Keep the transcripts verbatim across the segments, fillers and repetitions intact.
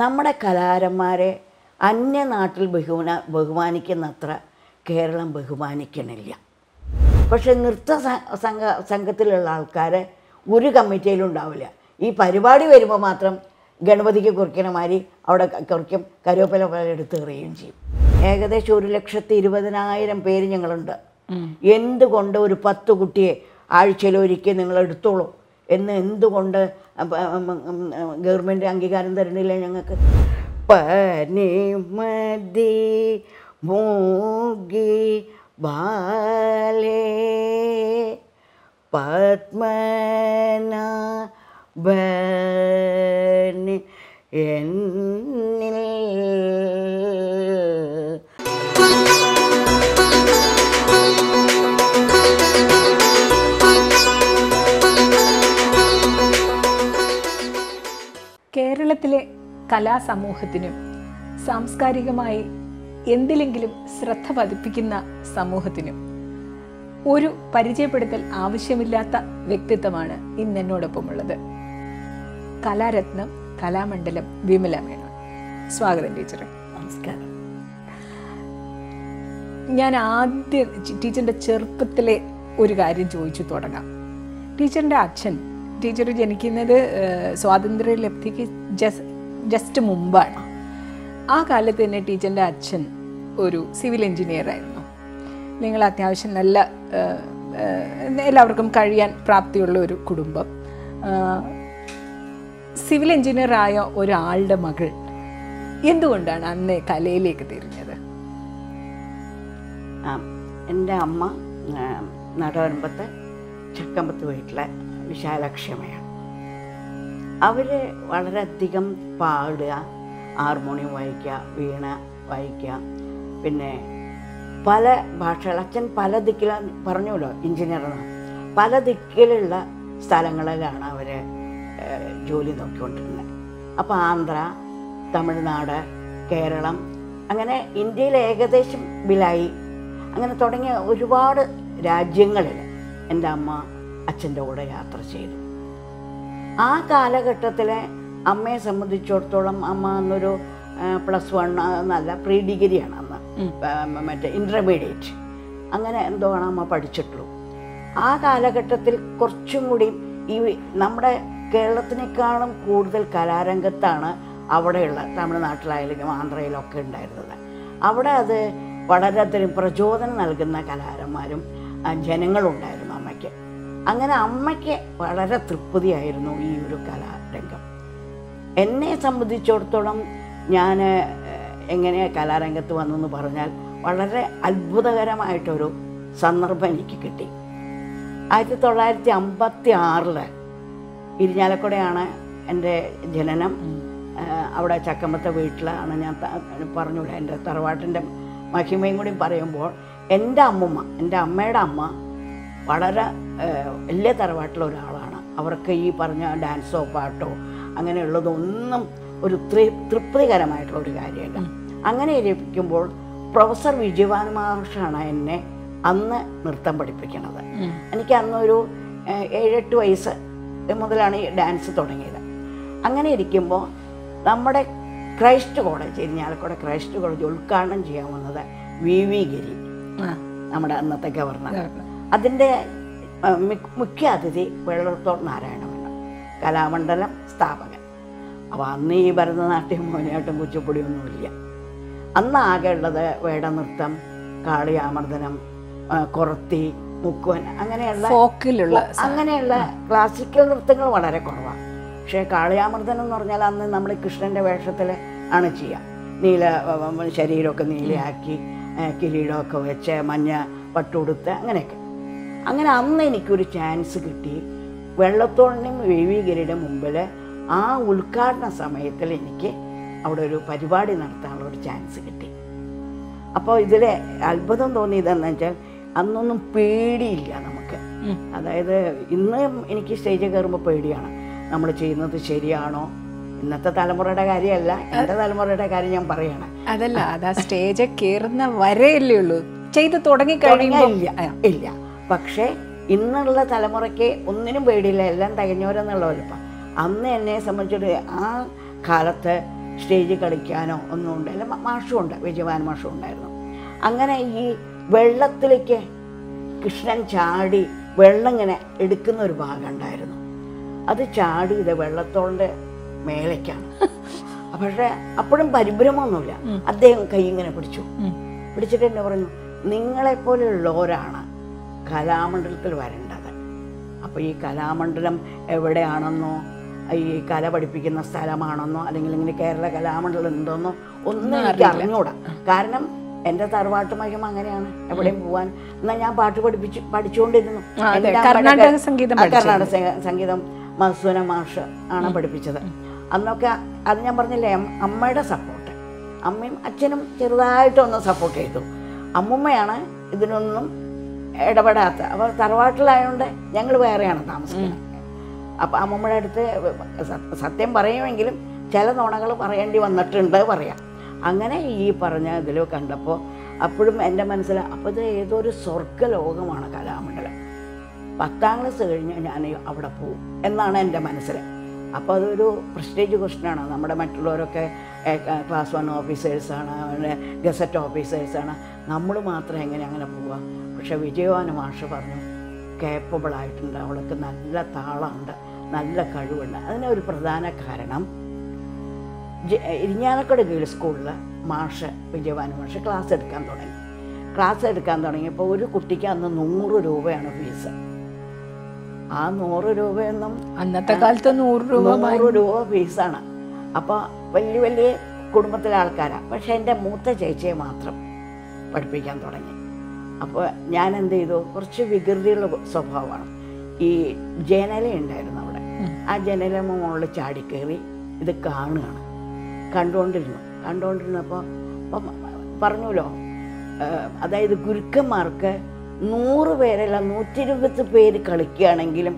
നമ്മുടെ കലാകാരന്മാരെ അന്യനാട്ടിൽ ബഹുമാന ബഹുമാനിക്കുന്നത്ര കേരളം ബഹുമാനിക്കുന്നില്ല. പക്ഷേ നൃത്ത സംഘ സംഘത്തിലുള്ള ആൾക്കാരെ ഒരു കമ്മിറ്റിയിലുണ്ടാവില്ല. ഈ പരിപാടി വരുമ്പോൾ മാത്രം ഗണപതിക്ക് കുറിക്കുന്ന മാതിരി അവിടെ കുറിക്കും, കരുവേപ്പില പോലെ എടുത്ത് എറിയുകയും ചെയ്യും. ഏകദേശം ഒരു ലക്ഷത്തി ഇരുപതിനായിരം പേര് ഞങ്ങളുണ്ട്. എന്തുകൊണ്ട് ഒരു പത്ത് കുട്ടിയെ ആഴ്ചയിലൊരിക്കൽ നിങ്ങൾ എടുത്തോളൂ എന്ന് എന്തുകൊണ്ട് ഗവൺമെൻറ് അംഗീകാരം തരുന്നില്ല ഞങ്ങൾക്ക്? പനിമതി മൂകി ബാലേ പത്മനാഭൻ എന്നിൽ കേരളത്തിലെ കലാസമൂഹത്തിനും സാംസ്കാരികമായി എന്തിലെങ്കിലും ശ്രദ്ധ പതിപ്പിക്കുന്ന സമൂഹത്തിനും ഒരു പരിചയപ്പെടുത്തൽ ആവശ്യമില്ലാത്ത വ്യക്തിത്വമാണ് ഇന്ന് എന്നോടൊപ്പമുള്ളത്. കലാരത്നം കലാമണ്ഡലം വിമല മേനോൻ. സ്വാഗതം ടീച്ചറെ. നമസ്കാരം. ഞാൻ ആദ്യം ടീച്ചറിൻ്റെ ചെറുപ്പത്തിലെ ഒരു കാര്യം ചോദിച്ചു തുടങ്ങാം. ടീച്ചറിൻ്റെ അച്ഛൻ, ടീച്ചർ ജനിക്കുന്നത് സ്വാതന്ത്ര്യലബ്ധിക്ക് ജസ് ജസ്റ്റ് മുമ്പാണ്. ആ കാലത്ത് തന്നെ ടീച്ചറിൻ്റെ അച്ഛൻ ഒരു സിവിൽ എൻജിനീയറായിരുന്നു. നിങ്ങൾ അത്യാവശ്യം നല്ല എല്ലാവർക്കും കഴിയാൻ പ്രാപ്തിയുള്ള ഒരു കുടുംബം. സിവിൽ എൻജിനീയറായ ഒരാളുടെ മകൾ എന്തുകൊണ്ടാണ് അന്ന് കലയിലേക്ക് തിരിഞ്ഞത്? എൻ്റെ അമ്മ നടവരമ്പത്ത് ചക്കമ്പത്ത് വീട്ടിലെ വിശാലക്ഷമയാണ്. അവർ വളരെയധികം പാടുക, ഹാർമോണിയം വായിക്കുക, വീണ വായിക്കുക, പിന്നെ പല ഭാഷകൾ. അച്ഛൻ പല ദിക്കില പറഞ്ഞല്ലോ എൻജിനീയറാണ്. പല ദിക്കിലുള്ള സ്ഥലങ്ങളിലാണ് അവർ ജോലി നോക്കിക്കൊണ്ടിരുന്നത്. അപ്പോൾ ആന്ധ്ര, തമിഴ്നാട്, കേരളം, അങ്ങനെ ഇന്ത്യയിൽ ഏകദേശം ബിലായി, അങ്ങനെ തുടങ്ങിയ ഒരുപാട് രാജ്യങ്ങളിൽ എൻ്റെ അമ്മ അച്ഛൻ്റെ കൂടെ യാത്ര ചെയ്തു. ആ കാലഘട്ടത്തിലെ അമ്മയെ സംബന്ധിച്ചിടത്തോളം അമ്മ അന്നൊരു പ്ലസ് വൺ എന്നല്ല, പ്രീ ഡിഗ്രിയാണ് അന്ന്, മറ്റേ ഇൻ്റർമീഡിയറ്റ് അങ്ങനെ എന്തോ ആണ് അമ്മ പഠിച്ചിട്ടുള്ളൂ. ആ കാലഘട്ടത്തിൽ കുറച്ചും കൂടി ഈ നമ്മുടെ കേരളത്തിനേക്കാളും കൂടുതൽ കലാരംഗത്താണ് അവിടെയുള്ള തമിഴ്നാട്ടിലായാലും ആന്ധ്രയിലൊക്കെ ഉണ്ടായിരുന്നത്. അവിടെ അത് വളരെയധികം പ്രചോദനം നൽകുന്ന കലാകാരന്മാരും ജനങ്ങളുണ്ടായിരുന്നു അമ്മയ്ക്ക്. അങ്ങനെ അമ്മയ്ക്ക് വളരെ തൃപ്തിയായിരുന്നു ഈ ഒരു കലാരംഗം. എന്നെ സംബന്ധിച്ചിടത്തോളം ഞാൻ എങ്ങനെ കലാരംഗത്ത് വന്നെന്ന് പറഞ്ഞാൽ വളരെ അത്ഭുതകരമായിട്ടൊരു സന്ദർഭം എനിക്ക് കിട്ടി. ആയിരത്തി തൊള്ളായിരത്തി അമ്പത്തി ആറില് ഇരിഞ്ഞാലക്കുടയാണ് എൻ്റെ ജനനം. അവിടെ ചക്കമ്പത്തെ വീട്ടിലാണ്. ഞാൻ പറഞ്ഞൂടെ എൻ്റെ തറവാട്ടിൻ്റെ മഹിമയും കൂടി പറയുമ്പോൾ, എൻ്റെ അമ്മുമ്മ, എൻ്റെ അമ്മയുടെ അമ്മ വളരെ വലിയ തറവാട്ടിലൊരാളാണ്. അവർക്ക് ഈ പറഞ്ഞ ഡാൻസോ പാട്ടോ അങ്ങനെയുള്ളതൊന്നും ഒരു തൃ തൃപ്തികരമായിട്ടുള്ളൊരു കാര്യമല്ല. അങ്ങനെ ഇരിക്കുമ്പോൾ പ്രൊഫസർ വിജയഭാനുമാഷാണ് എന്നെ അന്ന് നൃത്തം പഠിപ്പിക്കുന്നത്. എനിക്ക് അന്നൊരു ഏഴെട്ട് വയസ്സ് മുതലാണ് ഈ ഡാൻസ് തുടങ്ങിയത്. അങ്ങനെ ഇരിക്കുമ്പോൾ നമ്മുടെ Christ college, Irinjalakuda Christ college ഉദ്ഘാടനം ചെയ്യാൻ വന്നത് വി വി ഗിരി, നമ്മുടെ അന്നത്തെ ഗവർണർ. അതിൻ്റെ മുഖ്യ അതിഥി വെള്ളത്തോൾ നാരായണമേനോൻ, കലാമണ്ഡലം സ്ഥാപകൻ. അപ്പോൾ അന്ന് ഈ ഭരതനാട്യം, മോഹിനിയാട്ടം, കുച്ചിപ്പുടിയൊന്നുമില്ല. അന്ന് ആകെ ഉള്ളത് വേടനൃത്തം, കാളിയാമർദ്ദനം, കൊറത്തി, മുക്കുവൻ, അങ്ങനെയുള്ള അങ്ങനെയുള്ള ക്ലാസിക്കൽ നൃത്തങ്ങൾ വളരെ കുറവാണ്. പക്ഷേ കാളിയാമർദ്ദനം എന്ന് പറഞ്ഞാൽ അന്ന് നമ്മൾ കൃഷ്ണൻ്റെ വേഷത്തിൽ ആണ് ചെയ്യുക. നീല ശരീരമൊക്കെ നീലയാക്കി, കിരീടമൊക്കെ വെച്ച്, മഞ്ഞ പട്ടുകൊടുത്ത്, അങ്ങനെയൊക്കെ. അങ്ങനെ അന്ന് എനിക്കൊരു ചാൻസ് കിട്ടി. വെള്ളത്തോളിനും വേവിഗിരിയുടെ മുമ്പിൽ ആ ഉദ്ഘാടന സമയത്തിൽ എനിക്ക് അവിടെ ഒരു പരിപാടി നടത്താനുള്ള ഒരു ചാൻസ് കിട്ടി. അപ്പോൾ ഇതിൽ അത്ഭുതം തോന്നിയതെന്ന് വെച്ചാൽ അന്നൊന്നും പേടിയില്ല നമുക്ക്. അതായത് ഇന്ന് എനിക്ക് സ്റ്റേജിൽ കയറുമ്പോൾ പേടിയാണ്, നമ്മൾ ചെയ്യുന്നത് ശരിയാണോ. ഇന്നത്തെ തലമുറയുടെ കാര്യമല്ല, എൻ്റെ തലമുറയുടെ കാര്യം ഞാൻ പറയാണ്. അതല്ല, അതാ സ്റ്റേജ് കയറുന്ന വരെയല്ലേ ഉള്ളൂ, ചെയ്ത് തുടങ്ങി കഴിഞ്ഞില്ല ഇല്ല. പക്ഷേ ഇന്നുള്ള തലമുറയ്ക്ക് ഒന്നിനും പേടിയില്ല, എല്ലാം തികഞ്ഞവരെന്നുള്ളവരിപ്പം. അന്ന് എന്നെ സംബന്ധിച്ചിട്ട് ആ കാലത്ത് സ്റ്റേജ് കളിക്കാനോ ഒന്നും ഉണ്ടായില്ല. മാഷുണ്ട്, വിജയവാൻ മാഷും ഉണ്ടായിരുന്നു. അങ്ങനെ ഈ വെള്ളത്തിലേക്ക് കൃഷ്ണൻ ചാടി വെള്ളം ഇങ്ങനെ എടുക്കുന്ന ഒരു ഭാഗം ഉണ്ടായിരുന്നു. അത് ചാടി ഇത് വെള്ളത്തോളിൻ്റെ മേലേക്കാണ്. പക്ഷെ അപ്പോഴും പരിഭ്രമമൊന്നുമില്ല. അദ്ദേഹം കൈ ഇങ്ങനെ പിടിച്ചു പിടിച്ചിട്ട് എന്നെ പറഞ്ഞു, നിങ്ങളെപ്പോലെയുള്ളവരാണ് കലാമണ്ഡലത്തിൽ വരേണ്ടത്. അപ്പോൾ ഈ കലാമണ്ഡലം എവിടെയാണെന്നോ ഈ കല പഠിപ്പിക്കുന്ന സ്ഥലമാണെന്നോ അല്ലെങ്കിൽ ഇങ്ങനെ കേരള കലാമണ്ഡലം ഉണ്ടോന്നോ ഒന്നും എനിക്ക് അറിഞ്ഞുകൂടാ. കാരണം എൻ്റെ തറവാട്ട് മഹിമ അങ്ങനെയാണ്, എവിടെയും പോവാൻ. എന്നാൽ ഞാൻ പാട്ട് പഠിപ്പിച്ച് പഠിച്ചുകൊണ്ടിരുന്നു. കർണാടക സംഗീതം കർണാടക സംഗീതം മധുസൂദന മാഷ് ആണ് പഠിപ്പിച്ചത്. അന്നൊക്കെ അത് ഞാൻ പറഞ്ഞില്ലേ, അമ്മയുടെ സപ്പോർട്ട്, അമ്മയും അച്ഛനും ചെറുതായിട്ടൊന്ന് സപ്പോർട്ട് ചെയ്തു. അമ്മുമ്മയാണ് ഇതിനൊന്നും ഇടപെടാത്ത. അപ്പോൾ തറവാട്ടിലായതുകൊണ്ട് ഞങ്ങൾ വേറെയാണ് താമസിക്കുന്നത്. അപ്പോൾ അമ്മുമ്മയുടെ അടുത്ത് സത്യം പറയുമെങ്കിലും ചില നുണകൾ പറയേണ്ടി വന്നിട്ടുണ്ട് പറയാം. അങ്ങനെ ഈ പറഞ്ഞ ഇതിൽ കണ്ടപ്പോൾ അപ്പോഴും എൻ്റെ മനസ്സിൽ അപ്പോൾ ഇത് ഏതൊരു സ്വർഗലോകമാണ് കലാമണ്ഡലം. പത്താം ക്ലാസ് കഴിഞ്ഞ് ഞാൻ അവിടെ പോകും എന്നാണ് എൻ്റെ മനസ്സിൽ. അപ്പോൾ അതൊരു പ്രസ്റ്റീജ് ക്വസ്റ്റനാണ്. നമ്മുടെ മറ്റുള്ളവരൊക്കെ ക്ലാസ് വൺ ഓഫീസേഴ്സാണ്, അവരുടെ ഗസറ്റ് ഓഫീസേഴ്സാണ്, നമ്മൾ മാത്രം എങ്ങനെ അങ്ങനെ പോവുക. പക്ഷെ വിജയവാന മാഷ് പറഞ്ഞു, കേപ്പബിളായിട്ടുണ്ട്, അവൾക്ക് നല്ല താളമുണ്ട്, നല്ല കഴിവുണ്ട്. അതിനൊരു പ്രധാന കാരണം ഇരിഞ്ഞാലക്കുട ഗേൾസ് സ്കൂളിൽ മാഷ് വിജയവാന മാഷ് ക്ലാസ് എടുക്കാൻ തുടങ്ങി. ക്ലാസ് എടുക്കാൻ തുടങ്ങിയപ്പോൾ ഒരു കുട്ടിക്ക് അന്ന് നൂറ് രൂപയാണ് ഫീസ്. ആ നൂറ് രൂപയൊന്നും അന്നത്തെ കാലത്ത് നൂറ് രൂപ നൂറ് രൂപ ഫീസാണ്. അപ്പോൾ വലിയ വലിയ കുടുംബത്തിലെ ആൾക്കാരാണ്. പക്ഷെ എൻ്റെ മൂത്ത ചേച്ചിയെ മാത്രം പഠിപ്പിക്കാൻ തുടങ്ങി. അപ്പോൾ ഞാൻ എന്ത് ചെയ്തു, കുറച്ച് വികൃതിയുള്ള സ്വഭാവമാണ്. ഈ ജനല ഉണ്ടായിരുന്നു അവിടെ, ആ ജനല മുകളിൽ ചാടിക്കയറി ഇത് കാണുകയാണ്, കണ്ടുകൊണ്ടിരുന്നു. കണ്ടുകൊണ്ടിരുന്നപ്പോൾ അപ്പം പറഞ്ഞല്ലോ, അതായത് ഗുരുക്കന്മാർക്ക് നൂറ് പേരല്ല നൂറ്റി ഇരുപത് പേര് കളിക്കുകയാണെങ്കിലും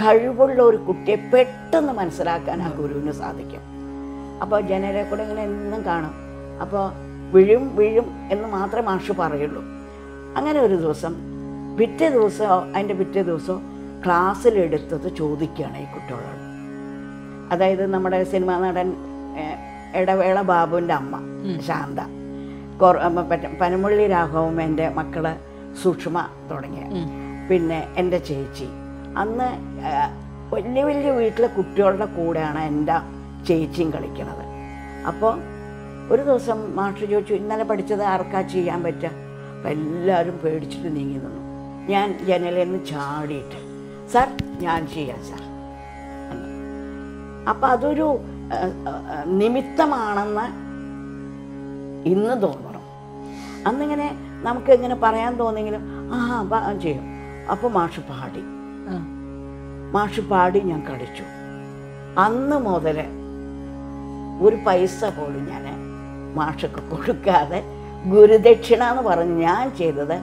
കഴിവുള്ള ഒരു കുട്ടിയെ പെട്ടെന്ന് മനസ്സിലാക്കാൻ ആ ഗുരുവിന് സാധിക്കും. അപ്പോൾ ജനലെ കൂടെ ഇങ്ങനെ എന്നും കാണും. അപ്പോൾ വീഴും വീഴും എന്ന് മാത്രമേ മാഷ് പറയുള്ളൂ. അങ്ങനെ ഒരു ദിവസം, പിറ്റേ ദിവസം അതിൻ്റെ പിറ്റേ ദിവസം ക്ലാസ്സിലെടുത്തത് ചോദിക്കുകയാണ് ഈ കുട്ടികളോട്. അതായത് നമ്മുടെ സിനിമാ നടൻ ഇടവേള ബാബുവിൻ്റെ അമ്മ ശാന്ത, പനമുള്ളി രാഘവും എൻ്റെ മക്കള് സൂക്ഷ്മ തുടങ്ങിയ, പിന്നെ എൻ്റെ ചേച്ചി. അന്ന് വലിയ വലിയ വീട്ടിലെ കുട്ടികളുടെ കൂടെയാണ് എൻ്റെ ചേച്ചിയും കളിക്കുന്നത്. അപ്പോൾ ഒരു ദിവസം മാഷ് ചോദിച്ചു, ഇന്നലെ പഠിച്ചത് ആർക്കാ ചെയ്യാൻ പറ്റുക? അപ്പം എല്ലാവരും പേടിച്ചിട്ട് നീങ്ങി നിന്നു. ഞാൻ ജനലിൽ നിന്ന് ചാടിയിട്ട്, സാർ ഞാൻ ചെയ്യാം സാർ. അപ്പം അതൊരു നിമിത്തമാണെന്ന് ഇന്ന് തോന്നണം. അന്നിങ്ങനെ നമുക്ക് ഇങ്ങനെ പറയാൻ തോന്നിയെങ്കിലും ആ ചെയ്യും. അപ്പോൾ മാഷ് പാടി മാഷ് പാടി ഞാൻ കളിച്ചു. അന്ന് മുതൽ ഒരു പൈസ പോലും ഞാൻ മാഷൊക്കെ കൊടുക്കാതെ ഗുരുദക്ഷിണ എന്ന് പറഞ്ഞ് ഞാൻ ചെയ്തത്,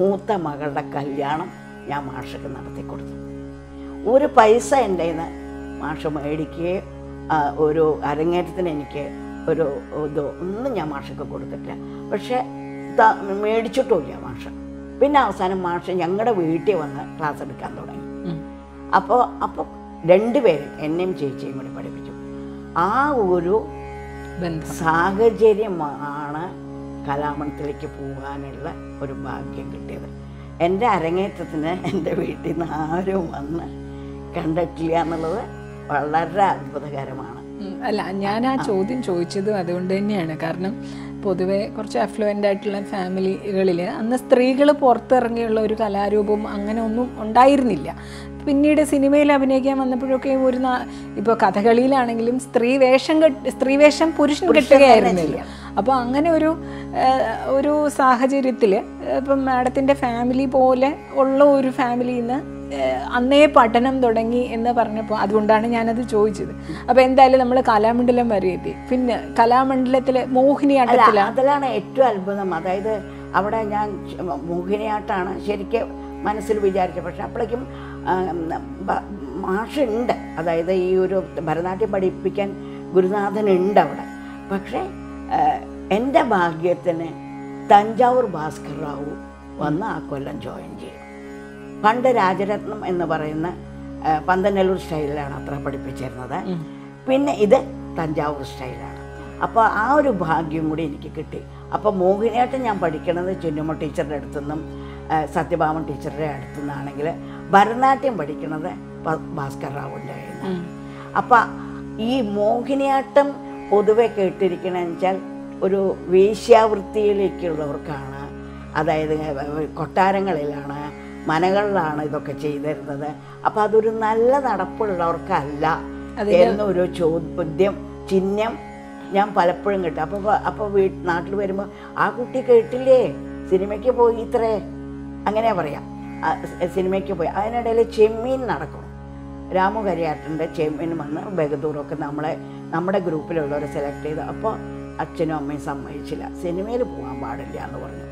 മൂത്ത മകളുടെ കല്യാണം ഞാൻ മാഷൊക്കെ നടത്തി കൊടുത്തു. ഒരു പൈസ എൻ്റെ നിന്ന് മാഷ് മേടിക്കുകയെ, ഒരു അരങ്ങേറ്റത്തിന് എനിക്ക് ഒരു ഇതോ ഒന്നും ഞാൻ മാഷൊക്കെ കൊടുത്തിട്ടില്ല. പക്ഷേ മേടിച്ചിട്ടുമില്ല മാഷ്. പിന്നെ അവസാനം മാഷ് ഞങ്ങളുടെ വീട്ടിൽ വന്ന് ക്ലാസ് എടുക്കാൻ തുടങ്ങി. അപ്പോൾ അപ്പോൾ രണ്ടുപേരും എന്നെയും ചേച്ചിയും കൂടി പഠിപ്പിച്ചു. ആ ഒരു സാഹചര്യമാണ് കലാമണ്ഡലത്തിലേക്ക് പോകാനുള്ള ഒരു ഭാഗ്യം കിട്ടിയത്. എൻ്റെ അരങ്ങേറ്റത്തിന് എൻ്റെ വീട്ടിൽ നിന്ന് ആരും വന്ന് കണ്ടിട്ടില്ല എന്നുള്ളത് വളരെ അത്ഭുതകരമാണ്. അല്ല, ഞാൻ ആ ചോദ്യം ചോദിച്ചത് അതുകൊണ്ട് തന്നെയാണ്. കാരണം പൊതുവെ കുറച്ച് അഫ്ലുവൻ്റ് ആയിട്ടുള്ള ഫാമിലികളിൽ അന്ന് സ്ത്രീകൾ പുറത്തിറങ്ങിയുള്ള ഒരു കലാരൂപം അങ്ങനെ ഒന്നും ഉണ്ടായിരുന്നില്ല. പിന്നീട് സിനിമയിൽ അഭിനയിക്കാൻ വന്നപ്പോഴൊക്കെ ഒരു ഇപ്പോൾ കഥകളിയിലാണെങ്കിലും സ്ത്രീ വേഷം കെട്ട് സ്ത്രീ വേഷം പുരുഷൻ കെട്ടുകയായിരുന്നില്ല. അപ്പോൾ അങ്ങനെ ഒരു ഒരു സാഹചര്യത്തിൽ ഇപ്പം മാഡത്തിൻ്റെ ഫാമിലി പോലെ ഉള്ള ഒരു ഫാമിലിയിൽ നിന്ന് അന്നേ പഠനം തുടങ്ങി എന്ന് പറഞ്ഞപ്പോൾ അതുകൊണ്ടാണ് ഞാനത് ചോദിച്ചത്. അപ്പോൾ എന്തായാലും നമ്മൾ കലാമണ്ഡലം വരെ എത്തി. പിന്നെ കലാമണ്ഡലത്തിലെ മോഹിനിയാട്ടത്തിൽ അതിലാണ് ഏറ്റവും അത്ഭുതം. അതായത് അവിടെ ഞാൻ മോഹിനിയാട്ടമാണ് ശരിക്കും മനസ്സിൽ വിചാരിച്ചത്. പക്ഷെ അപ്പോഴേക്കും മാഷുണ്ട്, അതായത് ഈ ഒരു ഭരതനാട്യം പഠിപ്പിക്കാൻ ഗുരുനാഥനുണ്ട് അവിടെ. പക്ഷേ എൻ്റെ ഭാഗ്യത്തിന് തഞ്ചാവൂർ ഭാസ്കർ റാവു വന്ന് ആ കൊല്ലം ജോയിൻ ചെയ്യും. പണ്ട് രാജരത്നം എന്ന് പറയുന്ന പന്തനല്ലൂർ സ്റ്റൈലിലാണ് അത്ര പഠിപ്പിച്ചിരുന്നത്. പിന്നെ ഇത് തഞ്ചാവൂർ സ്റ്റൈലാണ്. അപ്പോൾ ആ ഒരു ഭാഗ്യം കൂടി എനിക്ക് കിട്ടി. അപ്പോൾ മോഹിനിയാട്ടം ഞാൻ പഠിക്കണത് ചെന്നുമ്മ ടീച്ചറുടെ അടുത്തു നിന്നും സത്യഭാമൻ ടീച്ചറുടെ അടുത്തു നിന്നാണെങ്കിൽ ഭരതനാട്യം പഠിക്കണത് ഭാസ്കർ റാവുവിൻ്റെ കയ്യിൽ നിന്ന്. അപ്പോൾ ഈ മോഹിനിയാട്ടം പൊതുവെ കേട്ടിരിക്കണമെന്ന് വെച്ചാൽ ഒരു വേശ്യാവൃത്തിയിലേക്കുള്ളവർക്കാണ്, അതായത് കൊട്ടാരങ്ങളിലാണ് മനകളിലാണ് ഇതൊക്കെ ചെയ്തിരുന്നത്. അപ്പം അതൊരു നല്ല നടപ്പുള്ളവർക്കല്ല എന്നൊരു ചോദ്യം ചിഹ്നം ഞാൻ പലപ്പോഴും കേട്ടു. അപ്പോൾ അപ്പോൾ വീട്ടിൽ നാട്ടിൽ വരുമ്പോൾ ആ കുട്ടി കേട്ടില്ലേ സിനിമയ്ക്ക് പോയി ഇത്രേ അങ്ങനെ പറയാം, സിനിമയ്ക്ക് പോയി. അതിനിടയിൽ ചെമ്മീൻ നടക്കണം, രാമു കരിയാട്ടൻ്റെ ചെമ്മീൻ വന്ന് ബഹദൂറൊക്കെ നമ്മളെ നമ്മുടെ ഗ്രൂപ്പിലുള്ളവരെ സെലക്ട് ചെയ്തു. അപ്പോൾ അച്ഛനും അമ്മയും സമ്മതിച്ചില്ല, സിനിമയിൽ പോകാൻ പാടില്ല എന്ന് പറഞ്ഞു.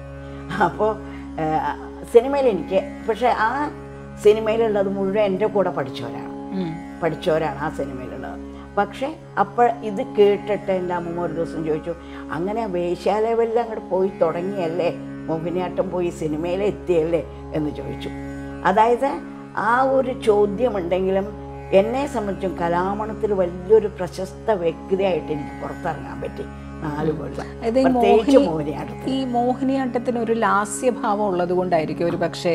അപ്പോൾ സിനിമയിൽ എനിക്ക് പക്ഷെ ആ സിനിമയിലുള്ളത് മുഴുവൻ എൻ്റെ കൂടെ പഠിച്ചവരാണ് പഠിച്ചവരാണ് ആ സിനിമയിലുള്ളത്. പക്ഷേ അപ്പോൾ ഇത് കേട്ടിട്ട് എൻ്റെ അമ്മ ഒരു ദിവസം ചോദിച്ചു, അങ്ങനെ വേശ്യ ലെവലിൽ അങ്ങോട്ട് പോയി തുടങ്ങിയല്ലേ, മോഹിനിയാട്ടം പോയി സിനിമയിലെത്തിയല്ലേ എന്ന് ചോദിച്ചു. അതായത് ആ ഒരു ചോദ്യമുണ്ടെങ്കിലും എന്നെ സംബന്ധിച്ചും കലാമണത്തിൽ വലിയൊരു പ്രശസ്ത വ്യക്തിയായിട്ട് എനിക്ക് പുറത്തിറങ്ങാൻ പറ്റി. ഈ മോഹിനിയാട്ടത്തിന് ഒരു ലാസ്യഭാവം ഉള്ളത് കൊണ്ടായിരിക്കും ഒരു പക്ഷേ.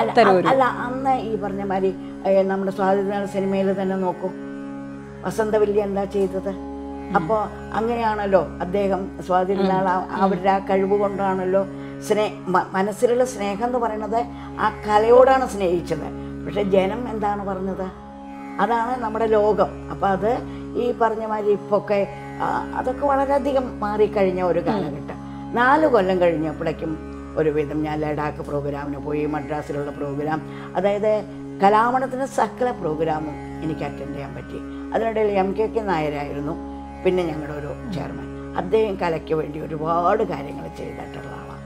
അല്ല, അന്ന് ഈ പറഞ്ഞ മാതിരി നമ്മുടെ സ്വാതന്ത്ര്യനാട് സിനിമയിൽ തന്നെ നോക്കും, വസന്തവല്ലി എന്താ ചെയ്തത്. അപ്പോൾ അങ്ങനെയാണല്ലോ അദ്ദേഹം സ്വാതന്ത്ര്യനാൾ അവരുടെ ആ കഴിവ് കൊണ്ടാണല്ലോ. സ്നേഹ മനസ്സിലുള്ള സ്നേഹം എന്ന് പറയുന്നത് ആ കലയോടാണ് സ്നേഹിച്ചത്. പക്ഷെ ജനം എന്താണ് പറഞ്ഞത്, അതാണ് നമ്മുടെ ലോകം. അപ്പം അത് ഈ പറഞ്ഞ മാതിരി ഇപ്പൊക്കെ അതൊക്കെ വളരെയധികം മാറിക്കഴിഞ്ഞ ഒരു കാലഘട്ടം. നാല് കൊല്ലം കഴിഞ്ഞപ്പോഴേക്കും ഒരുവിധം ഞാൻ ലഡാക്ക് പ്രോഗ്രാമിന് പോയി, മദ്രാസിലുള്ള പ്രോഗ്രാം, അതായത് കലാമണത്തിൻ്റെ സകല പ്രോഗ്രാമും എനിക്ക് അറ്റൻഡ് ചെയ്യാൻ പറ്റി. അതിനിടയിൽ എം കെ കെ നായരായിരുന്നു പിന്നെ ഞങ്ങളുടെ ഒരു ചെയർമാൻ. അദ്ദേഹം കലയ്ക്ക് വേണ്ടി ഒരുപാട് കാര്യങ്ങൾ ചെയ്തിട്ടുള്ള ആളാണ്.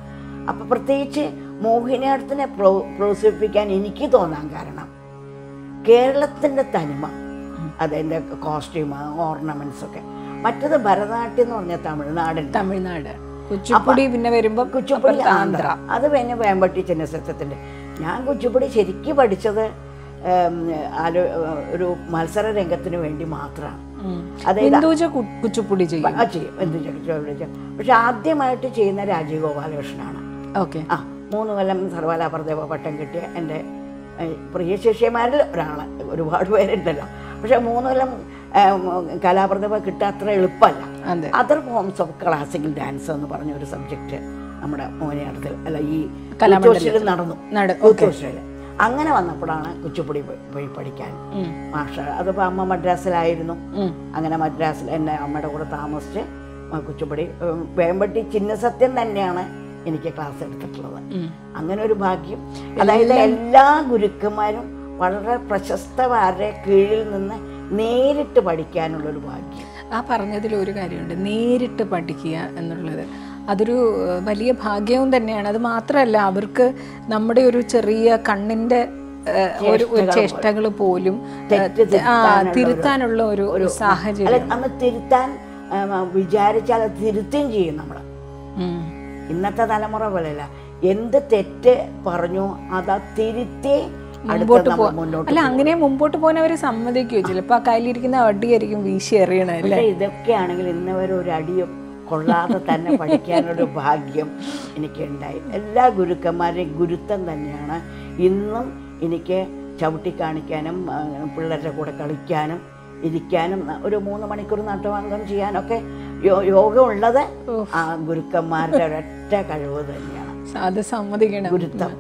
അപ്പോൾ പ്രത്യേകിച്ച് മോഹിനിയാട്ടത്തിനെ പ്രോ പ്രോത്സാഹിപ്പിക്കാൻ എനിക്ക് തോന്നാൻ കാരണം കേരളത്തിൻ്റെ തനിമ, അതിൻ്റെ കോസ്റ്റ്യൂം ഓർണമെൻറ്റ്സ് ഒക്കെ. മറ്റത് ഭരതനാട്യം എന്ന് പറഞ്ഞാൽ തമിഴ്നാട് തമിഴ്നാട് കുച്ചിപ്പുടി, പിന്നെ വരുമ്പോൾ കുച്ചിപ്പുടി ആന്ധ്ര, അത് പിന്നെ വേമ്പട്ടി ചിന്നസത്യത്തിൻ്റെ. ഞാൻ കുച്ചിപ്പുടി ശരിക്കും പഠിച്ചത് ആലോ ഒരു മത്സര രംഗത്തിന് വേണ്ടി മാത്രമാണ്. അതായത് കുച്ചിപ്പുടി ചെയ്യും, പക്ഷെ ആദ്യമായിട്ട് ചെയ്യുന്ന രാജീവ് ഗോപാലകൃഷ്ണനാണ്. ഓക്കെ, ആ മൂന്ന് കൊല്ലം സർവകലാ പ്രദീപ പട്ടം കിട്ടിയ എൻ്റെ പ്രിയ ശിഷ്യന്മാരിൽ ഒരാളാണ്. ഒരുപാട് പേരുണ്ടല്ലോ, പക്ഷെ മൂന്ന് കൊല്ലം കലാപ്രതിഭ കിട്ടുക അത്ര എളുപ്പമല്ല. Other forms of classical dance എന്ന് പറഞ്ഞ ഒരു സബ്ജക്റ്റ് നമ്മുടെ മോഹിനിയാട്ടത്തിൽ അല്ല ഈ കലാമണ്ഡലത്തിൽ നടന്നു കൂത്തോശ്ശേരിയിൽ. അങ്ങനെ വന്നപ്പോഴാണ് കുച്ചിപ്പുടി പോയി പഠിക്കാൻ മാഷ്. അതിപ്പോൾ അമ്മ മദ്രാസിലായിരുന്നു. അങ്ങനെ മദ്രാസിൽ എൻ്റെ അമ്മയുടെ കൂടെ താമസിച്ച് കുച്ചിപ്പുടി വേമ്പട്ടി ചിന്നസത്യം തന്നെയാണ് എനിക്ക് ക്ലാസ് എടുത്തിട്ടുള്ളത്. അങ്ങനെ ഒരു ഭാഗ്യം. അതായത് എല്ലാ ഗുരുക്കന്മാരും വളരെ പ്രശസ്തമാരുടെ കീഴിൽ നിന്ന് നേരിട്ട് പഠിക്കാനുള്ളൊരു ഭാഗ്യം. ആ പറഞ്ഞതിൽ ഒരു കാര്യമുണ്ട്, നേരിട്ട് പഠിക്കുക എന്നുള്ളത് അതൊരു വലിയ ഭാഗ്യവും തന്നെയാണ്. അത് മാത്രമല്ല അവർക്ക് നമ്മുടെ ഒരു ചെറിയ കണ്ണിൻ്റെ ഒരു ചേഷ്ടകൾ പോലും തിരുത്താനുള്ള ഒരു ഒരു സാഹചര്യം. അന്ന് തിരുത്താൻ വിചാരിച്ചാൽ അത് തിരുത്തുകയും ചെയ്യും നമ്മൾ. ഇന്നത്തെ തലമുറ പോലെയല്ല, എന്ത് തെറ്റ് പറഞ്ഞു അതാ തിരുത്തി മുമ്പോട്ട് പോകാൻ. അല്ല, അങ്ങനെ മുമ്പോട്ട് പോകാൻ അവർ സമ്മതിക്കുകയോ ചിലപ്പോൾ ആ കയ്യിലിരിക്കുന്ന അടിയായിരിക്കും വീശി എറിയണല്ലേ. ഇതൊക്കെയാണെങ്കിൽ ഇന്നവർ ഒരു അടിയും കൊള്ളാതെ തന്നെ പഠിക്കാനൊരു ഭാഗ്യം എനിക്കുണ്ടായി. എല്ലാ ഗുരുക്കന്മാരുടെയും ഗുരുത്വം തന്നെയാണ് ഇന്നും എനിക്ക് ചവിട്ടിക്കാണിക്കാനും പിള്ളേരുടെ കൂടെ കളിക്കാനും ഇരിക്കാനും ഒരു മൂന്ന് മണിക്കൂർ നാട്ടുവാങ്കം ചെയ്യാനൊക്കെ യോഗ ഉള്ളത് ആ ഗുരുക്കന്മാരുടെ ഒരൊറ്റ കഴിവ് തന്നെയാണ്. അത് സമ്മതിക്കണം. ഗുരുത്വം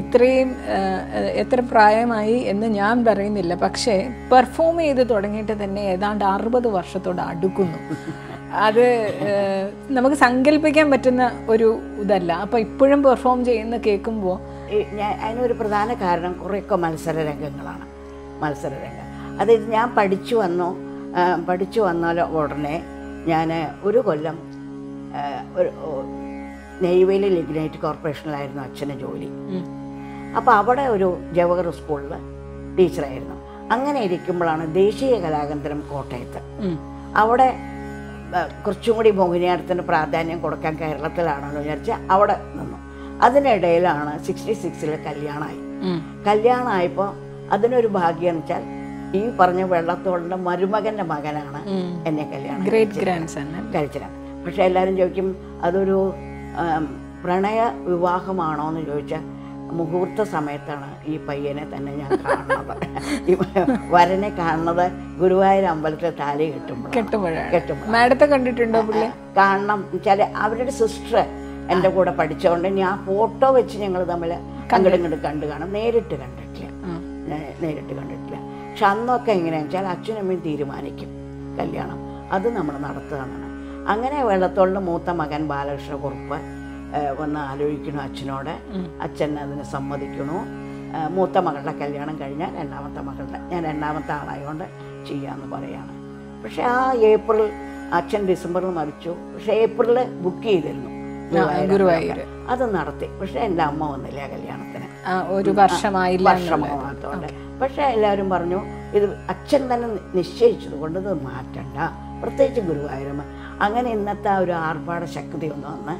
ഇത്രയും എത്ര പ്രായമായി എന്ന് ഞാൻ പറയുന്നില്ല, പക്ഷേ പെർഫോം ചെയ്ത് തുടങ്ങിയിട്ട് തന്നെ ഏതാണ്ട് അറുപത് വർഷത്തോടെ അടുക്കുന്നു. അത് നമുക്ക് സങ്കല്പിക്കാൻ പറ്റുന്ന ഒരു ഇതല്ല. അപ്പം ഇപ്പോഴും പെർഫോം ചെയ്യുന്ന കേൾക്കുമ്പോൾ ഞാൻ അതിനൊരു പ്രധാന കാരണം കുറേയൊക്കെ മത്സര രംഗങ്ങളാണ്. മത്സര രംഗം അതായത് ഞാൻ പഠിച്ചു വന്നോ പഠിച്ചു വന്നാലോ ഉടനെ ഞാൻ ഒരു കൊല്ലം ഒരു നെയ്വേലി ലിഗ്നൈറ്റ് കോർപ്പറേഷനിലായിരുന്നു അച്ഛന് ജോലി. അപ്പോൾ അവിടെ ഒരു ജവഹർ സ്കൂളിൽ ടീച്ചറായിരുന്നു. അങ്ങനെ ഇരിക്കുമ്പോഴാണ് ദേശീയ കലാകേന്ദ്രം കോട്ടയത്ത്, അവിടെ കുറച്ചും കൂടി മോഹിനിയാട്ടത്തിന് പ്രാധാന്യം കൊടുക്കാൻ കേരളത്തിലാണെന്ന് വിചാരിച്ച് അവിടെ നിന്നു. അതിനിടയിലാണ് സിക്സ്റ്റി സിക്സിൽ കല്യാണമായി. കല്യാണമായപ്പോൾ അതിനൊരു ഭാഗ്യം എന്ന് വെച്ചാൽ ഈ പറഞ്ഞ വെള്ളത്തോളിൻ്റെ മരുമകൻ്റെ മകനാണ് എന്നെ കല്യാണം കഴിച്ചത്. പക്ഷെ എല്ലാവരും ചോദിക്കും അതൊരു പ്രണയ വിവാഹമാണോ എന്ന് ചോദിച്ചാൽ മുഹൂർത്ത സമയത്താണ് ഈ പയ്യനെ തന്നെ ഞാൻ കാണുന്നത്, ഈ വരനെ കാണുന്നത് ഗുരുവായൂർ അമ്പലത്തിൽ താലി കെട്ടുമ്പോഴാണ് കെട്ടുമ്പോൾ മാഡത്തെ കണ്ടിട്ടുണ്ടോ? കാണണം വെച്ചാൽ അവരുടെ സിസ്റ്റർ എൻ്റെ കൂടെ പഠിച്ചതുകൊണ്ട് ഞാൻ ഫോട്ടോ വെച്ച് ഞങ്ങൾ തമ്മിൽ അങ്ങോട്ട് ഇങ്ങോട്ട് കണ്ടു കാണും, നേരിട്ട് കണ്ടിട്ടില്ല നേരിട്ട് കണ്ടിട്ടില്ല പക്ഷെ അന്നൊക്കെ എങ്ങനെയാണെന്ന് വെച്ചാൽ അച്ഛനമ്മയും തീരുമാനിക്കും കല്യാണം, അത് നമ്മൾ നടത്തുകയെന്നാണ്. അങ്ങനെ വെള്ളത്തോളിൻ്റെ മൂത്ത മകൻ ബാലകൃഷ്ണക്കുറുപ്പ് വന്ന് ആലോചിക്കണു അച്ഛനോട്, അച്ഛൻ അതിന് സമ്മതിക്കണു. മൂത്ത മകളുടെ കല്യാണം കഴിഞ്ഞാൽ രണ്ടാമത്തെ മകളുടെ, ഞാൻ രണ്ടാമത്തെ ആളായതുകൊണ്ട് ചെയ്യാമെന്ന് പറയാണ്. പക്ഷെ ആ ഏപ്രിൽ അച്ഛൻ ഡിസംബറിൽ മരിച്ചു, പക്ഷെ ഏപ്രിലിൽ ബുക്ക് ചെയ്തിരുന്നു ഗുരുവായൂർ, അത് നടത്തി. പക്ഷെ എൻ്റെ അമ്മ വന്നില്ല കല്യാണത്തിന്, ഒരു വർഷമായില്ല വർഷമാകാത്തോടെ. പക്ഷെ എല്ലാവരും പറഞ്ഞു ഇത് അച്ഛൻ തന്നെ നിശ്ചയിച്ചത് കൊണ്ട് ഇത് മാറ്റണ്ട, പ്രത്യേകിച്ച് ഗുരുവായൂരമ്മ. അങ്ങനെ ഇന്നത്തെ ആ ഒരു ആർഭാട ശക്തി ഒന്ന് വന്ന്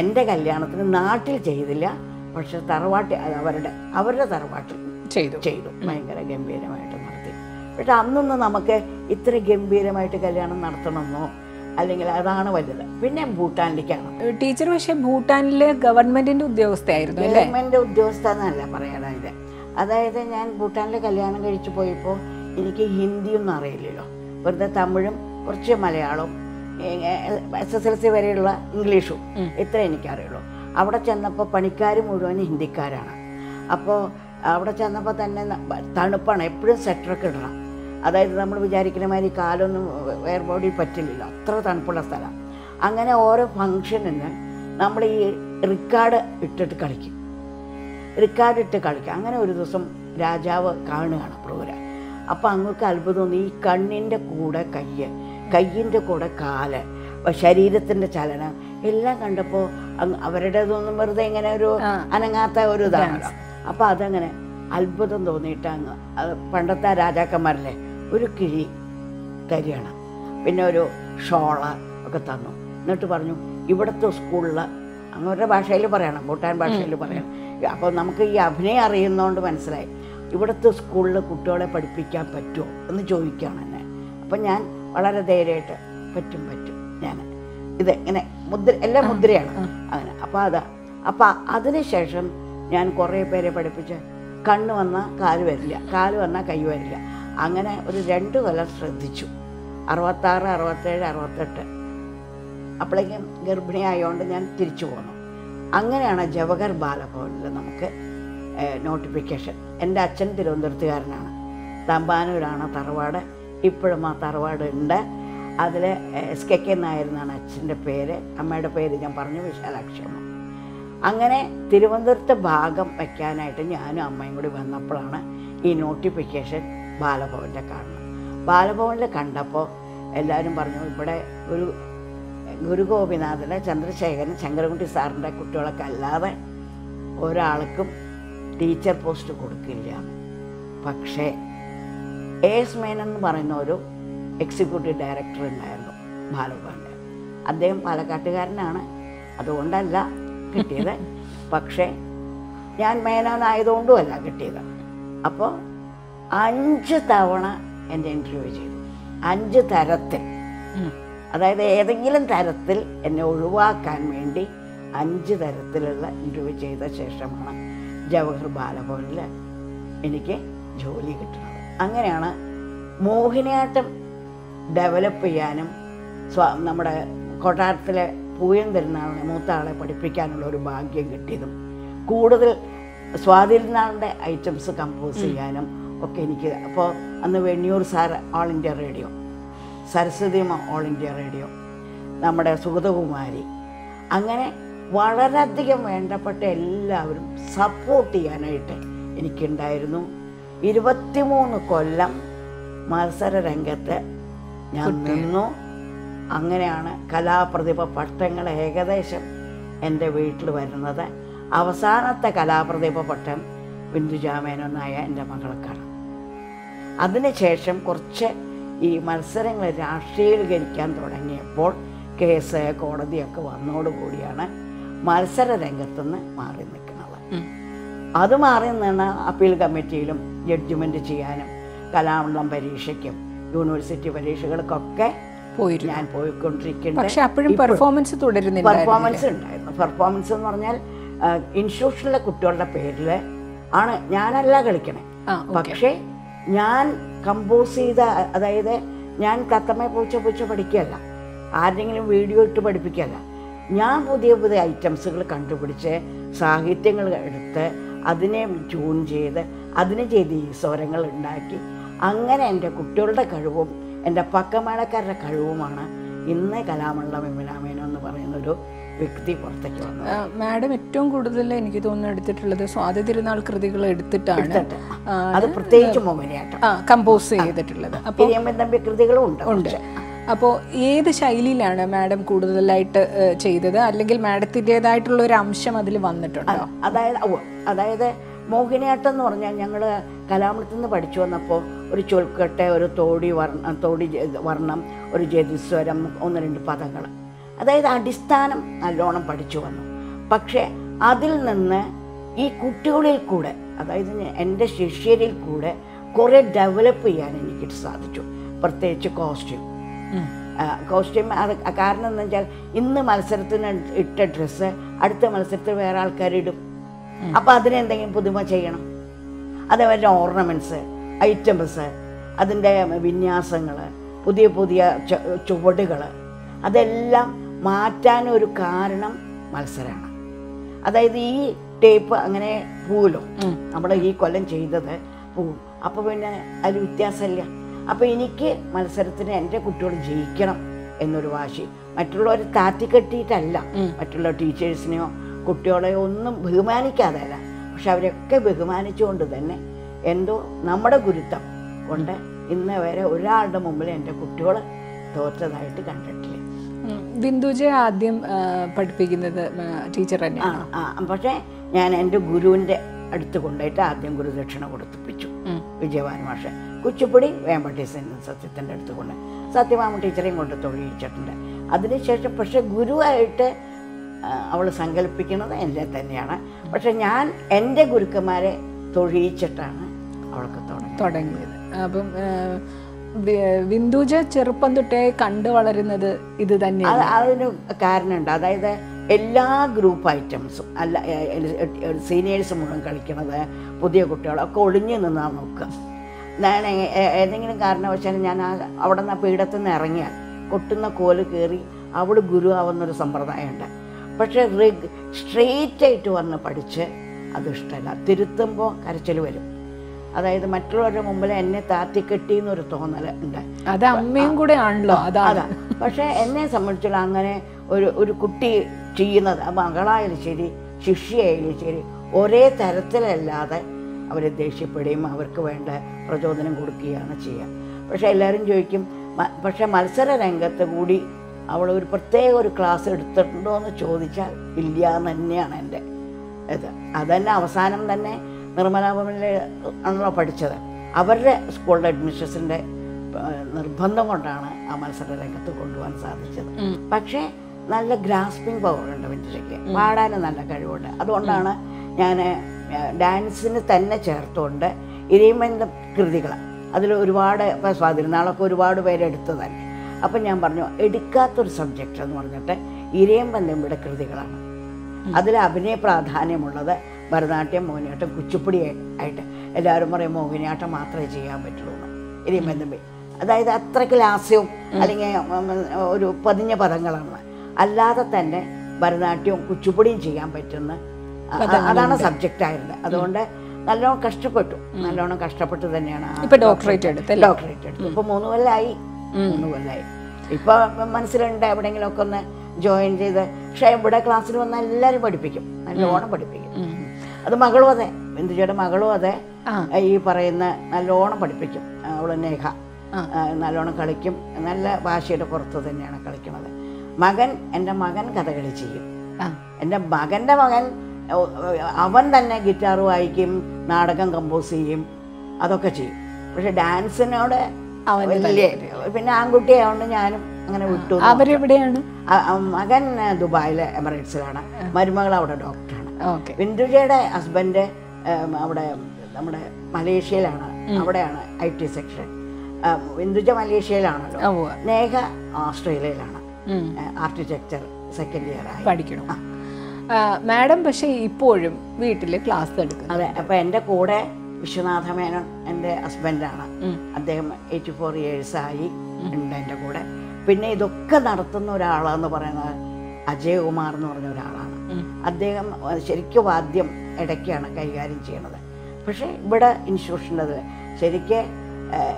എൻ്റെ കല്യാണത്തിന് നാട്ടിൽ ചെയ്തില്ല, പക്ഷെ തറവാട്ടിൽ അവരുടെ അവരുടെ തറവാട്ടിൽ ചെയ്തു ചെയ്തു ഭയങ്കര ഗംഭീരമായിട്ട് നടത്തി. പക്ഷെ അന്നൊന്നും നമുക്ക് ഇത്ര ഗംഭീരമായിട്ട് കല്യാണം നടത്തണമെന്നോ അല്ലെങ്കിൽ അതാണ് വലുത്. പിന്നെ ഭൂട്ടാനിലേക്കാണ് ടീച്ചർ. പക്ഷേ ഭൂട്ടാനിലെ ഗവൺമെന്റിന്റെ ഉദ്യോഗസ്ഥയായിരുന്നു, ഗവൺമെന്റ് ഉദ്യോഗസ്ഥ എന്നല്ല പറയാനായത്. അതായത് ഞാൻ ഭൂട്ടാനിലെ കല്യാണം കഴിച്ചു പോയപ്പോൾ എനിക്ക് ഹിന്ദിയൊന്നും അറിയില്ലല്ലോ, വെറുതെ തമിഴും കുറച്ച് മലയാളവും എസ് എസ് എൽ സി വരെയുള്ള ഇംഗ്ലീഷും ഇത്ര എനിക്കറിയുള്ളൂ. അവിടെ ചെന്നപ്പോൾ പണിക്കാർ മുഴുവൻ ഹിന്ദിക്കാരാണ്. അപ്പോൾ അവിടെ ചെന്നപ്പോൾ തന്നെ തണുപ്പാണ്, എപ്പോഴും സ്വെറ്ററൊക്കെ ഇടണം. അതായത് നമ്മൾ വിചാരിക്കുന്ന മാതിരി കാലൊന്നും വേർ ബോഡി പറ്റില്ലല്ലോ, അത്ര തണുപ്പുള്ള സ്ഥലം. അങ്ങനെ ഓരോ ഫങ്ഷനിന് നമ്മൾ ഈ റിക്കാർഡ് ഇട്ടിട്ട് കളിക്കും റിക്കാർഡ് ഇട്ട് കളിക്കും അങ്ങനെ ഒരു ദിവസം രാജാവ് കാണുകയാണ് പ്രോഗ്രാം. അപ്പോൾ അങ്ങക്ക് അത്ഭുതം തോന്നി, ഈ കണ്ണിൻ്റെ കൂടെ കയ്യ്, കയ്യിൻ്റെ കൂടെ കാല്, ശരീരത്തിൻ്റെ ചലനം എല്ലാം കണ്ടപ്പോൾ അവരുടേതൊന്നും വെറുതെ ഇങ്ങനെ ഒരു അനങ്ങാത്ത ഒരു ഇതാണല്ലോ. അപ്പോൾ അതങ്ങനെ അത്ഭുതം തോന്നിയിട്ടാണ്. അത് പണ്ടത്തെ രാജാക്കന്മാരിലെ ഒരു കിഴി തരികയാണ്, പിന്നെ ഒരു ഷോള ഒക്കെ തന്നു. എന്നിട്ട് പറഞ്ഞു ഇവിടുത്തെ സ്കൂളിൽ, അങ്ങോട്ട് ഭാഷയിൽ പറയണം, ഭൂട്ടാൻ ഭാഷയിൽ പറയണം. അപ്പോൾ നമുക്ക് ഈ അഭിനയം അറിയുന്നതുകൊണ്ട് മനസ്സിലായി ഇവിടുത്തെ സ്കൂളിൽ കുട്ടികളെ പഠിപ്പിക്കാൻ പറ്റുമോ എന്ന് ചോദിക്കുകയാണ് എന്നെ. അപ്പം ഞാൻ വളരെ ധൈര്യമായിട്ട് പറ്റും പറ്റും ഞാൻ ഇത് ഇങ്ങനെ മുദ്ര, എല്ലാം മുദ്രയാണ് അങ്ങനെ. അപ്പോൾ അതാ അപ്പം അതിനുശേഷം ഞാൻ കുറേ പേരെ പഠിപ്പിച്ച് കണ്ണ് വന്നാൽ കാല് വരില്ല, കാല് വന്നാൽ കൈ വരില്ല. അങ്ങനെ ഒരു രണ്ട് കൊല്ലം ശ്രദ്ധിച്ചു, അറുപത്താറ് അറുപത്തേഴ് അറുപത്തെട്ട് അപ്പോഴേക്കും ഗർഭിണിയായതുകൊണ്ട് ഞാൻ തിരിച്ചു പോന്നു. അങ്ങനെയാണ് ജവഹർ ബാലഭവനിൽ നമുക്ക് നോട്ടിഫിക്കേഷൻ. എൻ്റെ അച്ഛൻ തിരുവനന്തപുരത്തുകാരനാണ്, തമ്പാനൂരാണ് തറവാട്, ഇപ്പോഴും ആ തറവാടുണ്ട്. അതിൽ എസ് കെ കെ നായരെന്നാണ് അച്ഛൻ്റെ പേര്, അമ്മയുടെ പേര് ഞാൻ പറഞ്ഞു വിശാലാക്ഷമ്മ. അങ്ങനെ തിരുവനന്തപുരത്തെ ഭാഗം വയ്ക്കാനായിട്ട് ഞാനും അമ്മയും കൂടി വന്നപ്പോഴാണ് ഈ നോട്ടിഫിക്കേഷൻ ബാലഭവനിലെ കാണുന്നത്. ബാലഭവനിൽ കണ്ടപ്പോൾ എല്ലാവരും പറഞ്ഞു ഇവിടെ ഒരു ഗുരുഗോപിനാഥൻ്റെ, ചന്ദ്രശേഖരൻ, ശങ്കരൻകുട്ടി സാറിൻ്റെ കുട്ടികളൊക്കെ അല്ലാതെ ഒരാൾക്കും ടീച്ചർ പോസ്റ്റ് കൊടുക്കില്ല. പക്ഷേ എ എസ് മേനെന്ന് പറയുന്ന ഒരു എക്സിക്യൂട്ടീവ് ഡയറക്ടർ ഉണ്ടായിരുന്നു ബാലഭവൻ്റെ. അദ്ദേഹം പാലക്കാട്ടുകാരനാണ്, അതുകൊണ്ടല്ല കിട്ടിയത്, പക്ഷേ ഞാൻ മേനാനായതുകൊണ്ടുമല്ല കിട്ടിയത്. അപ്പോൾ അഞ്ച് തവണ എൻ്റെ ഇൻ്റർവ്യൂ ചെയ്തു, അഞ്ച് തരത്തിൽ, അതായത് ഏതെങ്കിലും തരത്തിൽ എന്നെ ഒഴിവാക്കാൻ വേണ്ടി അഞ്ച് തരത്തിലുള്ള ഇൻ്റർവ്യൂ ചെയ്ത ശേഷമാണ് ജവഹർ ബാലഭവനിൽ എനിക്ക് ജോലി കിട്ടുന്നത്. അങ്ങനെയാണ് മോഹിനിയാട്ടം ഡെവലപ്പ് ചെയ്യാനും സ്വ നമ്മുടെ കൊട്ടാരത്തിലെ പൂയം തിരുനാളിനെ മൂത്ത ആളെ പഠിപ്പിക്കാനുള്ള ഒരു ഭാഗ്യം കിട്ടിയതും കൂടുതൽ സ്വാതിരുന്നാളിൻ്റെ ഐറ്റംസ് കമ്പോസ് ചെയ്യാനും ഒക്കെ എനിക്ക്. അപ്പോൾ അന്ന് Venniyoor sir all India radio, Saraswathiamma all India radio, നമ്മുടെ സുഗതകുമാരി, അങ്ങനെ വളരെയധികം വേണ്ടപ്പെട്ട എല്ലാവരും സപ്പോർട്ട് ചെയ്യാനായിട്ട് എനിക്കുണ്ടായിരുന്നു. ഇരുപത്തിമൂന്ന് കൊല്ലം മത്സര രംഗത്ത് ഞാൻ നിന്നു. അങ്ങനെയാണ് കലാപ്രതിഭ പട്ടങ്ങൾ ഏകദേശം എൻ്റെ വീട്ടിൽ വരുന്നത്. അവസാനത്തെ കലാപ്രതിഭ പട്ടം ബിന്ദുജാമേനൊന്നായ എൻ്റെ മകൾക്കാണ്. അതിനുശേഷം കുറച്ച് ഈ മത്സരങ്ങൾ രാഷ്ട്രീയവൽക്കരിക്കാൻ തുടങ്ങിയപ്പോൾ കേസ് കോടതിയൊക്കെ വന്നതോടുകൂടിയാണ് മത്സര രംഗത്തുനിന്ന് മാറി നിൽക്കുന്നത്. അത് മാറി നിന്ന് അപ്പീൽ കമ്മിറ്റിയിലും ജഡ്ജ്മെൻറ്റ് ചെയ്യാനും കലാമണ്ഡലം പരീക്ഷയ്ക്കും യൂണിവേഴ്സിറ്റി പരീക്ഷകൾക്കൊക്കെ ഞാൻ പോയിക്കൊണ്ടിരിക്കുന്നത്. പക്ഷേ അപ്പോഴും പെർഫോമൻസ് തുടരുന്നില്ല. പെർഫോമൻസ് ഉണ്ടായിരുന്നു. പെർഫോമൻസ് എന്ന് പറഞ്ഞാൽ ഇൻസ്റ്റിറ്റ്യൂഷനിലെ കുട്ടികളുടെ പേരിൽ ആണ് ഞാനല്ല കളിക്കണേ, പക്ഷേ ഞാൻ കമ്പോസ് ചെയ്ത, അതായത് ഞാൻ കത്തമ്മയെ പൂച്ച പൂച്ച പഠിക്കുകയല്ല, ആരെങ്കിലും വീഡിയോ ഇട്ട് പഠിപ്പിക്കുകയല്ല, ഞാൻ പുതിയ പുതിയ ഐറ്റംസുകൾ കണ്ടുപിടിച്ച് സാഹിത്യങ്ങൾ എടുത്ത് അതിനെ ട്യൂൺ ചെയ്ത് അതിന് ചെയ്ത് ഈ സ്വരങ്ങൾ ഉണ്ടാക്കി അങ്ങനെ എൻ്റെ കുട്ടികളുടെ കഴിവും എൻ്റെ പക്കമേളക്കാരുടെ കഴിവുമാണ് ഇന്ന് കലാമണ്ഡലം എമ്മിലാമേനോ എന്ന് പറയുന്നൊരു വ്യക്തി പുറത്തേക്ക് വന്നത്. മാഡം ഏറ്റവും കൂടുതൽ എനിക്ക് തോന്നുന്നു എടുത്തിട്ടുള്ളത് സ്വാതി തിരുനാൾ കൃതികൾ എടുത്തിട്ടാണ്, അത് പ്രത്യേകിച്ച് മോഹിനിയാട്ടം കമ്പോസ് ചെയ്തിട്ടുള്ളത്. അപ്പോൾ തമ്പി കൃതികളും ഉണ്ട് ഉണ്ട് അപ്പോൾ ഏത് ശൈലിയിലാണ് മാഡം കൂടുതലായിട്ട് ചെയ്തത്, അല്ലെങ്കിൽ മാഡത്തിൻ്റെതായിട്ടുള്ള ഒരു അംശം അതിൽ വന്നിട്ടുണ്ടോ? അതായത് അതായത് മോഹിനിയാട്ടം എന്ന് പറഞ്ഞാൽ ഞങ്ങൾ കലാമണ്ഡലത്തിൽ നിന്ന് പഠിച്ചു വന്നപ്പോൾ ഒരു ചൊൽക്കെട്ട്, ഒരു തോടി വർണ്ണം, തോടി വർണ്ണം, ഒരു ജതിസ്വരം, ഒന്ന് രണ്ട് പദങ്ങൾ, അതായത് അടിസ്ഥാനം നല്ലോണം പഠിച്ചു വന്നു. പക്ഷേ അതിൽ നിന്ന് ഈ കുട്ടികളിൽ കൂടെ, അതായത് എൻ്റെ ശിഷ്യരിൽ കൂടെ കുറേ ഡെവലപ്പ് ചെയ്യാൻ എനിക്ക് സാധിച്ചു, പ്രത്യേകിച്ച് കോസ്റ്റ്യൂം. കോസ്റ്റ്യൂം അത് കാരണം എന്ന് വെച്ചാൽ ഇന്ന് മത്സരത്തിന് ഇട്ട ഡ്രസ്സ് അടുത്ത മത്സരത്തിൽ വേറെ ആൾക്കാർ ഇടും, അപ്പോൾ അതിനെന്തെങ്കിലും പുതുമ ചെയ്യണം. അതേപോലെ ഓർണമെൻറ്റ്സ്, ഐറ്റംസ്, അതിൻ്റെ വിന്യാസങ്ങൾ, പുതിയ പുതിയ ചുവടുകൾ, അതെല്ലാം മാറ്റാനൊരു കാരണം മത്സരമാണ്. അതായത് ഈ ടേപ്പ് അങ്ങനെ പൂലും നമ്മൾ ഈ കൊല്ലം ചെയ്തത് പൂവും, അപ്പോൾ പിന്നെ അതിൽ വ്യത്യാസമില്ല. അപ്പോൾ എനിക്ക് മത്സരത്തിന് എൻ്റെ കുട്ടികൾ ജയിക്കണം എന്നൊരു വാശി, മറ്റുള്ളവർ താത്തിക്കെട്ടിയിട്ടല്ല, മറ്റുള്ള ടീച്ചേഴ്സിനെയോ കുട്ടികളെയോ ഒന്നും ബഹുമാനിക്കാതല്ല, പക്ഷെ അവരൊക്കെ ബഹുമാനിച്ചുകൊണ്ട് തന്നെ എന്തോ നമ്മുടെ ഗുരുത്വം കൊണ്ട് ഇന്ന് വരെ ഒരാളുടെ മുമ്പിൽ എൻ്റെ കുട്ടികൾ തോറ്റതായിട്ട് കണ്ടിട്ടില്ല. ബിന്ദുജയെ ആദ്യം പഠിപ്പിക്കുന്നത് ടീച്ചർ തന്നെയാണ്. ആ പക്ഷേ ഞാൻ എൻ്റെ ഗുരുവിൻ്റെ അടുത്ത് കൊണ്ടുപോയിട്ട് ആദ്യം ഗുരുദക്ഷിണ കൊടുത്തിപ്പിച്ചു. വിജയഭാനു മാഷെ കുച്ചിപ്പുടി വേമ്പട്ടി സത്യത്തിൻ്റെ അടുത്ത് കൊണ്ട് സത്യഭാമ ടീച്ചറെയും കൊണ്ട് തൊഴിയിച്ചിട്ടുണ്ട്. അതിനുശേഷം പക്ഷേ ഗുരുവായിട്ട് അവൾ സങ്കല്പിക്കുന്നത് എന്നെ തന്നെയാണ്. പക്ഷെ ഞാൻ എൻ്റെ ഗുരുക്കന്മാരെ തൊഴിയിച്ചിട്ടാണ് അവൾക്ക് തുടങ്ങിയത്. അപ്പം ബിന്ദുജ ചെറുപ്പം തൊട്ടേ കണ്ടു വളരുന്നത് ഇത് തന്നെയാണ്. അതിന് കാരണമുണ്ട്. അതായത് എല്ലാ ഗ്രൂപ്പ് ഐറ്റംസും അല്ല, സീനിയേഴ്സ് മുഴുവൻ കളിക്കുന്നത്, പുതിയ കുട്ടികളൊക്കെ ഒളിഞ്ഞു നിന്നാൽ നോക്കുക. ഞാൻ ഏതെങ്കിലും കാരണവശാലും ഞാൻ ആ അവിടെ നിന്ന് പീഠത്തിൽ നിന്ന് ഇറങ്ങിയാൽ കൊട്ടുന്ന കോല് കയറി അവിടെ ഗുരു ആവുന്നൊരു സമ്പ്രദായമുണ്ട്. പക്ഷേ റിഗ് സ്ട്രെയിറ്റ് ആയിട്ട് വന്ന് പഠിച്ച് അതിഷ്ടമല്ല, തിരുത്തുമ്പോൾ കരച്ചിൽ വരും. അതായത് മറ്റുള്ളവരുടെ മുമ്പിൽ എന്നെ താത്തിക്കെട്ടി എന്നൊരു തോന്നൽ ഉണ്ട്. അത് അമ്മയും കൂടെ ആണല്ലോ. അതാ അതാ പക്ഷേ എന്നെ സംബന്ധിച്ചുള്ള അങ്ങനെ ഒരു ഒരു കുട്ടി ചെയ്യുന്നത് മകളായാലും ശരി ശിഷ്യയായാലും ശരി ഒരേ തരത്തിലല്ലാതെ അവരെ ദേഷ്യപ്പെടുകയും അവർക്ക് വേണ്ട പ്രചോദനം കൊടുക്കുകയാണ് ചെയ്യുക. പക്ഷേ എല്ലാവരും ചോദിക്കും, പക്ഷേ മത്സര രംഗത്ത് കൂടി അവൾ ഒരു പ്രത്യേക ഒരു ക്ലാസ് എടുത്തിട്ടുണ്ടോ എന്ന് ചോദിച്ചാൽ ഇല്ല എന്ന് തന്നെയാണ് എൻ്റെ ഇത്. അതന്നെ അവസാനം തന്നെ നിർമ്മലാഭവനിലെ ആണല്ലോ പഠിച്ചത്. അവരുടെ സ്കൂളിലെ അഡ്മിനിസ്ട്രേഷൻ്റെ നിർബന്ധം കൊണ്ടാണ് ആ മത്സര രംഗത്ത് കൊണ്ടുപോകാൻ സാധിച്ചത്. പക്ഷേ നല്ല ഗ്രാസ്പിംഗ് പവറുണ്ട് വിന്ദുജയ്ക്ക്, പാടാനും നല്ല കഴിവുണ്ട്. അതുകൊണ്ടാണ് ഞാൻ ഡാൻസിന് തന്നെ ചേർത്തുകൊണ്ട് ഇരയിമൻ്റെ കൃതികൾ അതിൽ ഒരുപാട് ഇപ്പോൾ സ്വാതിരുന്നാളൊക്കെ ഒരുപാട് പേരെടുത്ത് തന്നെ. അപ്പം ഞാൻ പറഞ്ഞു എടുക്കാത്തൊരു സബ്ജക്റ്റ് എന്ന് പറഞ്ഞിട്ട് ഇരയമ്പൻ തമ്പിയുടെ കൃതികളാണ്. അതിൽ അഭിനയ പ്രാധാന്യമുള്ളത് ഭരതനാട്യം, മോഹിനിയാട്ടം, കുച്ചിപ്പുടി ആയിട്ട്. എല്ലാവരും പറയും മോഹിനിയാട്ടം മാത്രമേ ചെയ്യാൻ പറ്റുള്ളൂ എന്ന് ഇരയമ്പൻ തമ്പി. അതായത് അത്രയ്ക്ക് ലാസ്യവും അല്ലെങ്കിൽ ഒരു പതിഞ്ഞ പദങ്ങളാണ്. അല്ലാതെ തന്നെ ഭരതനാട്യവും കുച്ചിപ്പുടിയും ചെയ്യാൻ പറ്റുന്ന അതാണ് സബ്ജക്റ്റായിരുന്നത്. അതുകൊണ്ട് നല്ലോണം കഷ്ടപ്പെട്ടു, നല്ലോണം കഷ്ടപ്പെട്ട് തന്നെയാണ് ഇപ്പോൾ ഡോക്ടറേറ്റ് എടുത്തത്. ഡോക്ടറേറ്റ് എടുത്തു ഇപ്പോൾ മൂന്ന് കൊല്ലമായി മൂന്ന് കൊല്ലമായി ഇപ്പോൾ മനസ്സിലുണ്ട് എവിടെയെങ്കിലുമൊക്കെ ഒന്ന് ജോയിൻ ചെയ്ത്. പക്ഷേ ഇവിടെ ക്ലാസ്സിൽ വന്നാൽ എല്ലാവരും പഠിപ്പിക്കും, നല്ലോണം പഠിപ്പിക്കും. അത് മകളും അതെ, ബിന്ദുജയുടെ മകളും അതെ, ഈ പറയുന്ന നല്ലോണം പഠിപ്പിക്കും. അവൾ നേഹ നല്ലോണം കളിക്കും, നല്ല ഭാഷയുടെ പുറത്ത് തന്നെയാണ് കളിക്കുന്നത്. മകൻ, എൻ്റെ മകൻ കഥകളി ചെയ്യും. എൻ്റെ മകൻ്റെ മകൻ അവൻ തന്നെ ഗിറ്റാർ വായിക്കും, നാടകം കമ്പോസ് ചെയ്യും, അതൊക്കെ ചെയ്യും. പക്ഷെ ഡാൻസിനോട് പിന്നെ ആൺകുട്ടി ആയതുകൊണ്ട് ഞാനും അങ്ങനെ വിട്ടു. അവരെവിടെയാണ്? മകൻ ദുബായിലെ എമിറേറ്റ്സിലാണ്, മരുമകൾ അവിടെ ഡോക്ടറാണ്. ബിന്ദുജയുടെ ഹസ്ബൻഡ് അവിടെ നമ്മുടെ മലേഷ്യയിലാണ് അവിടെയാണ് ഐ ടി സെക്ഷൻ. ഇന്ദുജ മലേഷ്യയിലാണല്ലോ, നേഹ ഓസ്ട്രേലിയയിലാണ് ആർക്കിടെക്ചർ സെക്കൻഡ് ഇയർ ആയി പഠിക്കണം. മാഡം പക്ഷേ ഇപ്പോഴും വീട്ടിൽ ക്ലാസ് എടുക്കും. അതെ, അപ്പം എൻ്റെ കൂടെ വിശ്വനാഥ മേനോൻ എൻ്റെ ഹസ്ബൻഡാണ്. അദ്ദേഹം എയ്റ്റി ഫോർ ഇയേഴ്സായി ഉണ്ട് എൻ്റെ കൂടെ. പിന്നെ ഇതൊക്കെ നടത്തുന്ന ഒരാളെന്ന് പറയുന്നത് അജയകുമാർ എന്ന് പറഞ്ഞ ഒരാളാണ്. അദ്ദേഹം ശരിക്കും ആദ്യം ഇടയ്ക്കാണ് കൈകാര്യം ചെയ്യണത്. പക്ഷേ ഇവിടെ ഇൻസ്റ്റിറ്റ്യൂഷൻ്റെത് ശരിക്ക്